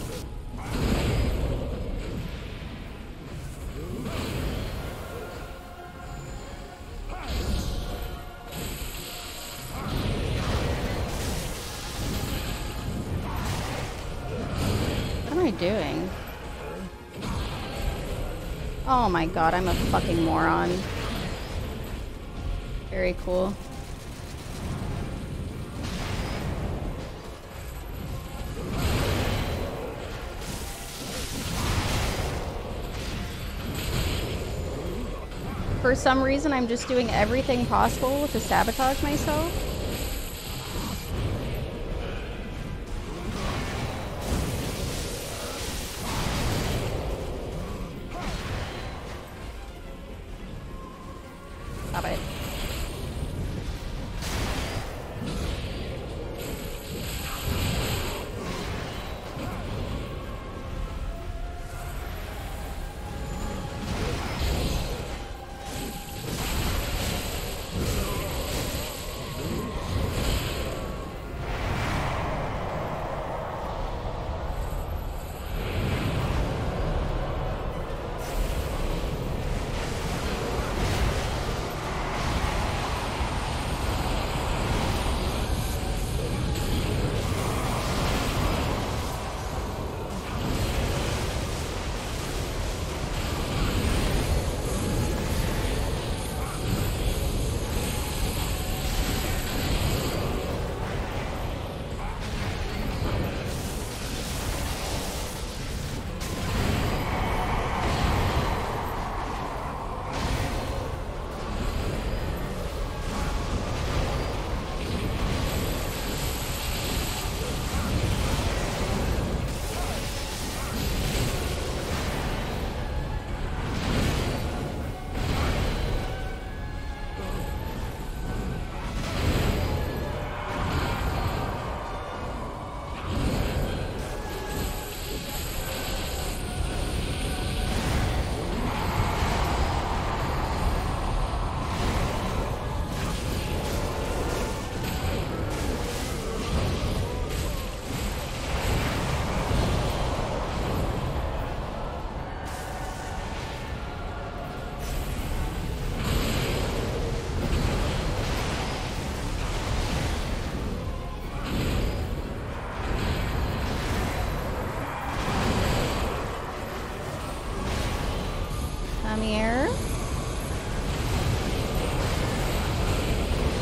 What am I doing? Oh my god, I'm a fucking moron. Very cool. For some reason, I'm just doing everything possible to sabotage myself. Stop it.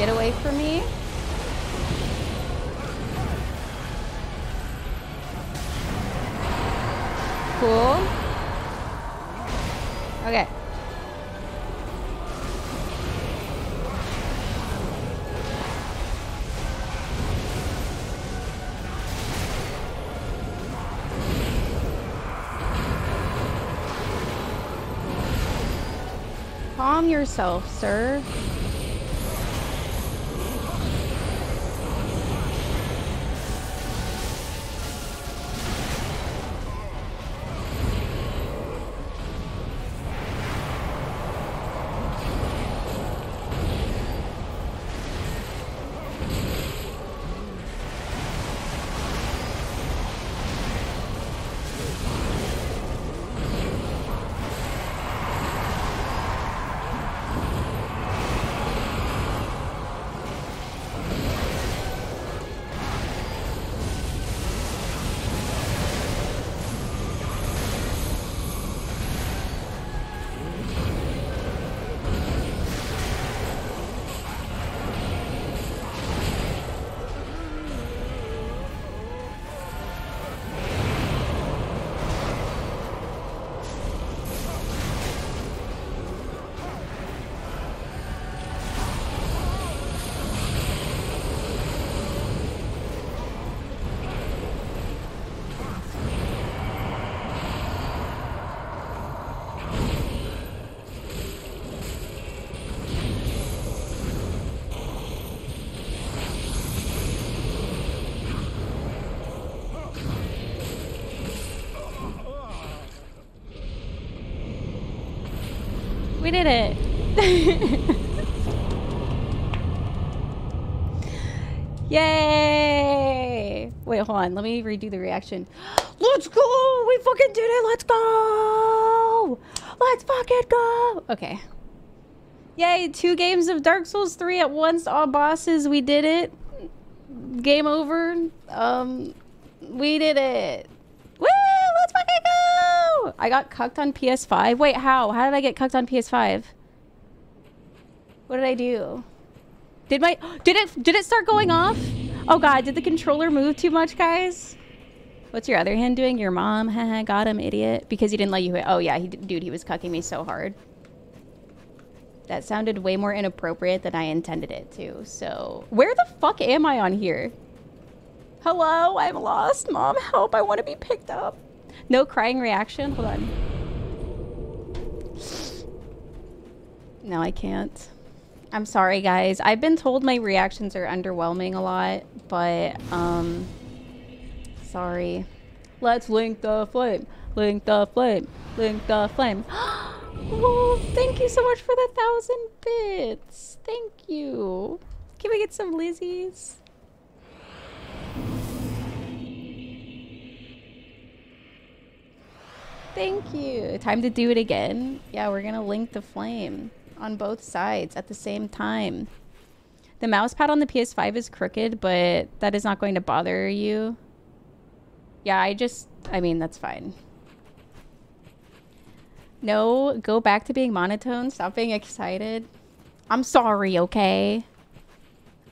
Get away from me. Cool. Okay. Calm yourself, sir. We did it. Yay! Wait, hold on. Let me redo the reaction. Let's go! We fucking did it! Let's go! Let's fucking go! Okay. Yay! Two games of Dark Souls three at once. All bosses. We did it. Game over. Um, we did it. I got cucked on P S five. Wait, how? How did I get cucked on P S five? What did I do? Did my... Did it, did it start going off? Oh, God. Did the controller move too much, guys? What's your other hand doing? Your mom. Haha, got him, idiot. Because he didn't let you hit... Oh, yeah. He, dude, he was cucking me so hard. That sounded way more inappropriate than I intended it to. So... Where the fuck am I on here? Hello? I'm lost. Mom, help. I want to be picked up. No crying reaction? Hold on. No, I can't. I'm sorry, guys. I've been told my reactions are underwhelming a lot, but, um... sorry. Let's link the flame. Link the flame. Link the flame. Well, thank you so much for the thousand bits. Thank you. Can we get some Lizzies? Thank you. Time to do it again. Yeah, we're gonna link the flame on both sides at the same time. The mouse pad on the P S five is crooked, but that is not going to bother you. Yeah, I just... I mean, that's fine. No, go back to being monotone. Stop being excited. I'm sorry, okay?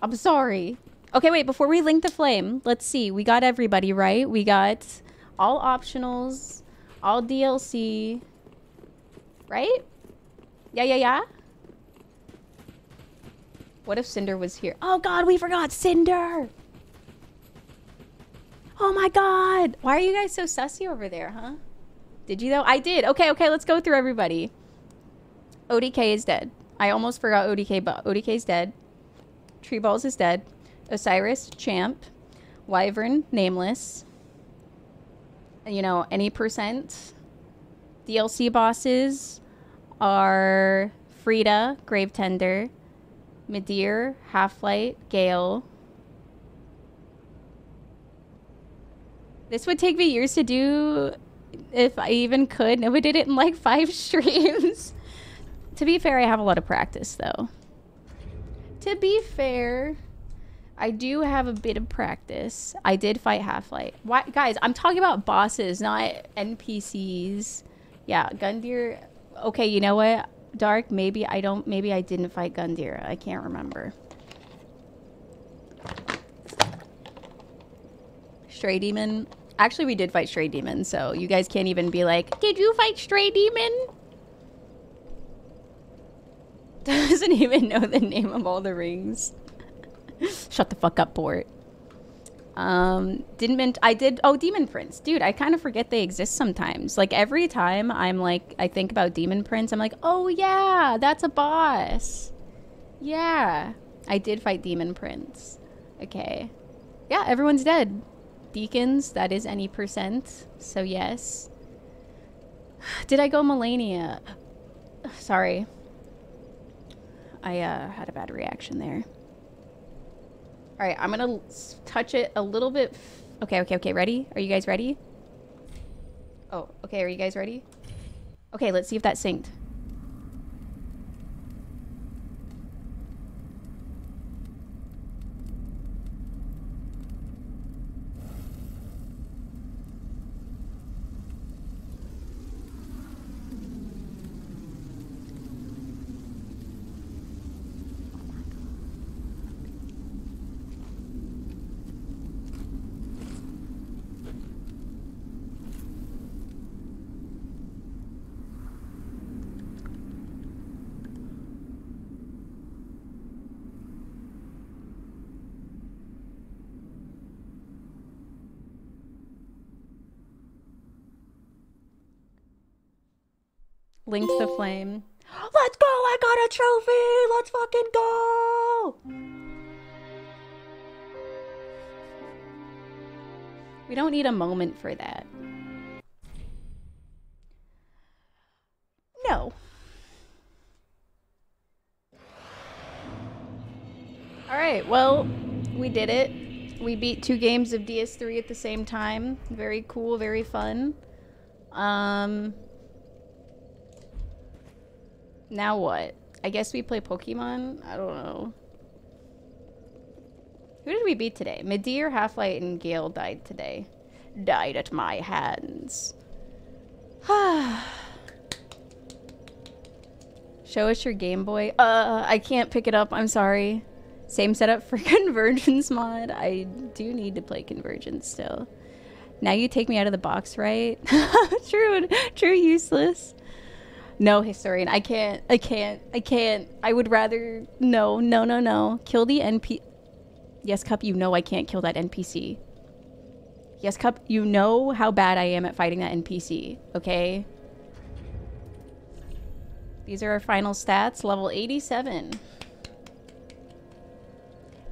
I'm sorry. Okay, wait, before we link the flame, let's see. We got everybody, right? We got all optionals... all D L C, right? Yeah, yeah, yeah. What if Cinder was here? Oh God, we forgot Cinder. Oh my God. Why are you guys so sussy over there, huh? Did you though? I did. Okay, okay, let's go through everybody. O D K is dead. I almost forgot O D K, but O D K is dead. Tree Balls is dead. Osiris, Champ. Wyvern, Nameless. You know, any percent. D L C bosses are Frida, Gravetender, Midir, Half-Light, Gale. This would take me years to do if I even could. No, we did it in like five streams. To be fair, I have a lot of practice though. To be fair... I do have a bit of practice. I did fight Half-Light. Why, guys, I'm talking about bosses, not N P Cs. Yeah, Gundyr. Okay, you know what? Dark, maybe I don't, maybe I didn't fight Gundyr. I can't remember. Stray Demon. Actually, we did fight Stray Demon, so you guys can't even be like, did you fight Stray Demon? Doesn't even know the name of all the rings. Shut the fuck up, Vordt. Um, didn't mint, I did, oh, Demon Prince. Dude, I kind of forget they exist sometimes. Like, every time I'm like, I think about Demon Prince, I'm like, oh yeah, that's a boss. Yeah, I did fight Demon Prince. Okay. Yeah, everyone's dead. Deacons, that is any percent, so yes. Did I go Melania? Sorry. I uh, had a bad reaction there. All right, I'm gonna touch it a little bit. Okay, okay, okay, ready? Are you guys ready? Oh, okay, are you guys ready? Okay, let's see if that synced. Linked the flame. Let's go! I got a trophy! Let's fucking go! We don't need a moment for that. No. Alright, well, we did it. We beat two games of D S three at the same time. Very cool, very fun. Um... Now what? I guess we play Pokemon? I don't know. Who did we beat today? Midir, Half-Light, and Gale died today. Died at my hands. Show us your Game Boy. Uh, I can't pick it up, I'm sorry. Same setup for Convergence mod. I do need to play Convergence still. Now you take me out of the box, right? True, true useless. No, historian, I can't, I can't, I can't. I would rather, no, no, no, no. Kill the N P C. Yes, Cup, you know I can't kill that N P C. Yes, Cup, you know how bad I am at fighting that N P C, okay? These are our final stats, level eighty-seven.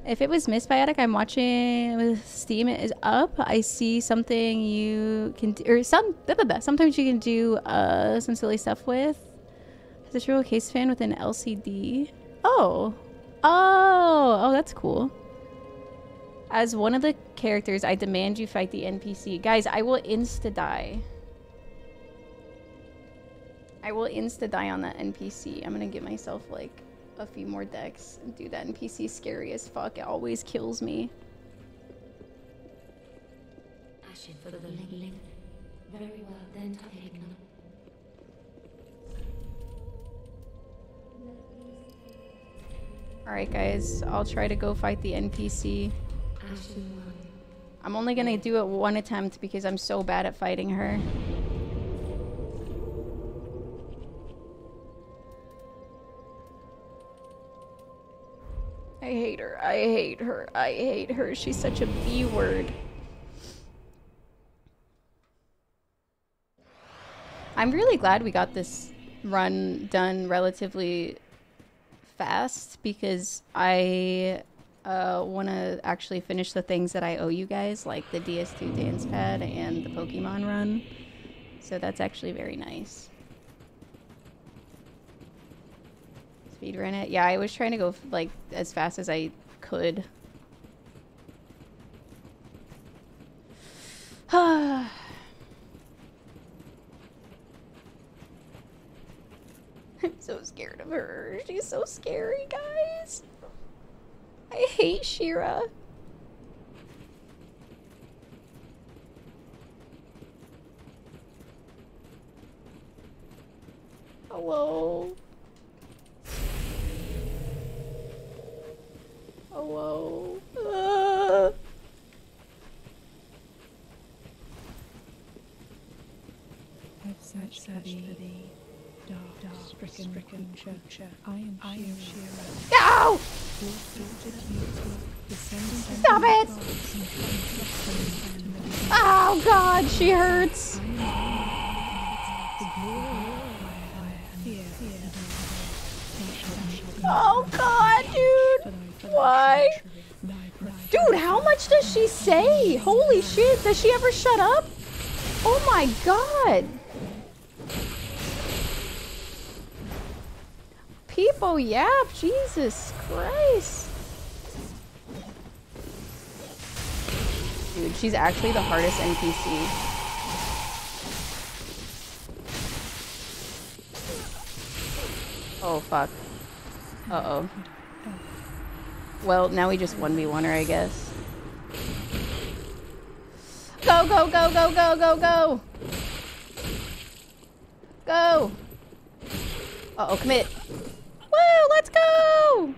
If it was Miss Biotic, I'm watching with Steam, it is up. I see something you can do, or some, blah, blah, blah. Sometimes you can do uh, some silly stuff with. Is this real case fan with an L C D? Oh, oh, oh, that's cool. As one of the characters, I demand you fight the N P C. Guys, I will insta-die. I will insta-die on that N P C. I'm gonna get myself like a few more decks and do that. N P C scary as fuck. It always kills me. For the very well then taken. All right, guys. I'll try to go fight the N P C. I'm only gonna do it one attempt because I'm so bad at fighting her. I hate her. I hate her. I hate her. She's such a B word. I'm really glad we got this run done relatively fast because I uh, want to actually finish the things that I owe you guys, like the D S two dance pad and the Pokemon run. So that's actually very nice. Speedrun it. Yeah, I was trying to go like as fast as I could. I'm so scared of her. She's so scary, guys. I hate Shira. Hello. Oh, whoa. Uh. search for thee, dark, dark, stricken, stricken churcher. I am Shira. No! Stop it! Oh God, she hurts. Oh God, dude! Why? Dude, how much does she say? Holy shit, does she ever shut up? Oh my God! People yap, Jesus Christ! Dude, she's actually the hardest N P C. Oh fuck. Uh-oh. Well, now we just one v one her, I guess. Go, go, go, go, go, go, go! Go! Uh-oh, commit! Woo, let's go!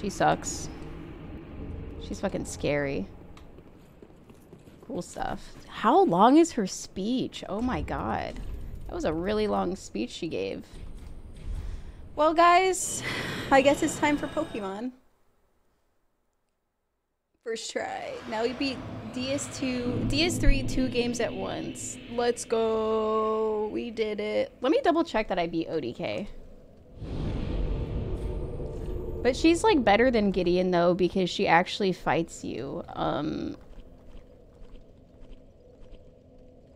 She sucks. She's fucking scary. Cool stuff. How long is her speech? Oh my God. That was a really long speech she gave. Well, guys, I guess it's time for Pokemon. First try. Now we beat D S two, D S three two games at once. Let's go. We did it. Let me double check that I beat O D K. But she's like better than Gideon though, because she actually fights you. Um,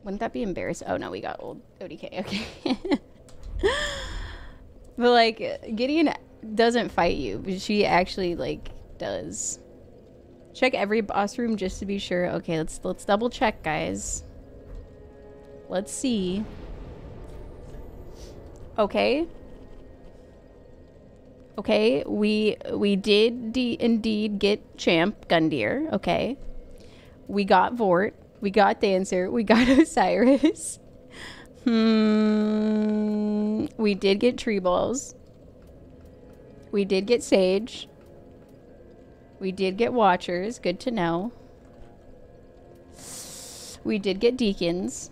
wouldn't that be embarrassing? Oh no, we got old O D K, okay. But like, Gideon doesn't fight you, but she actually like does. Check every boss room just to be sure. Okay, let's let's double check, guys. Let's see. Okay. Okay, we we did de indeed get Champ Gundyr. Okay, we got Vordt. We got Dancer. We got Osiris. Hmm. We did get tree balls. We did get Sage. We did get Watchers. Good to know. We did get Deacons.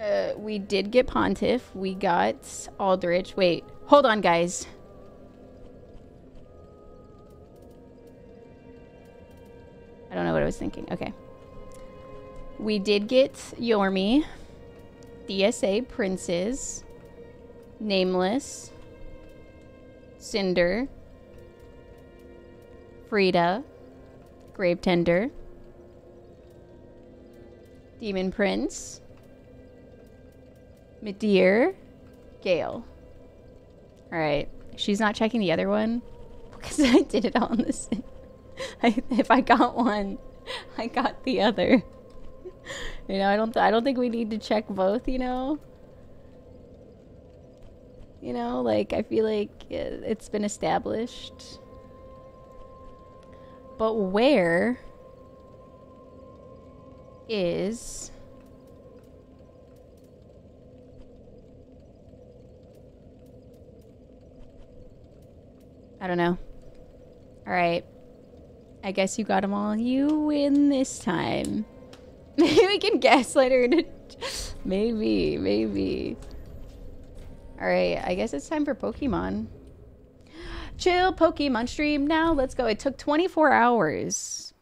Uh, we did get Pontiff. We got Aldrich. Wait. Hold on, guys. I don't know what I was thinking. Okay. We did get Yormi, D S A Princes, Nameless, Cinder, Frida, Gravetender, Demon Prince, Midir, Gale. Alright, she's not checking the other one because I did it all in the same. I, if I got one, I got the other. You know, I don't th I don't think we need to check both, you know? You know, like, I feel like it's been established. But where is I don't know. All right. I guess you got them all. You win this time. Maybe we can gaslight her into... Maybe, maybe. Alright, I guess it's time for Pokemon. Chill Pokemon stream now. Let's go. It took twenty-four hours.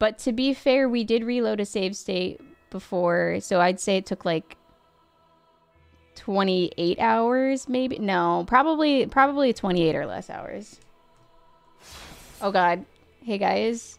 But to be fair, we did reload a save state before. So I'd say it took like... twenty-eight hours, maybe? No, probably, probably twenty-eight or less hours. Oh God. Hey guys.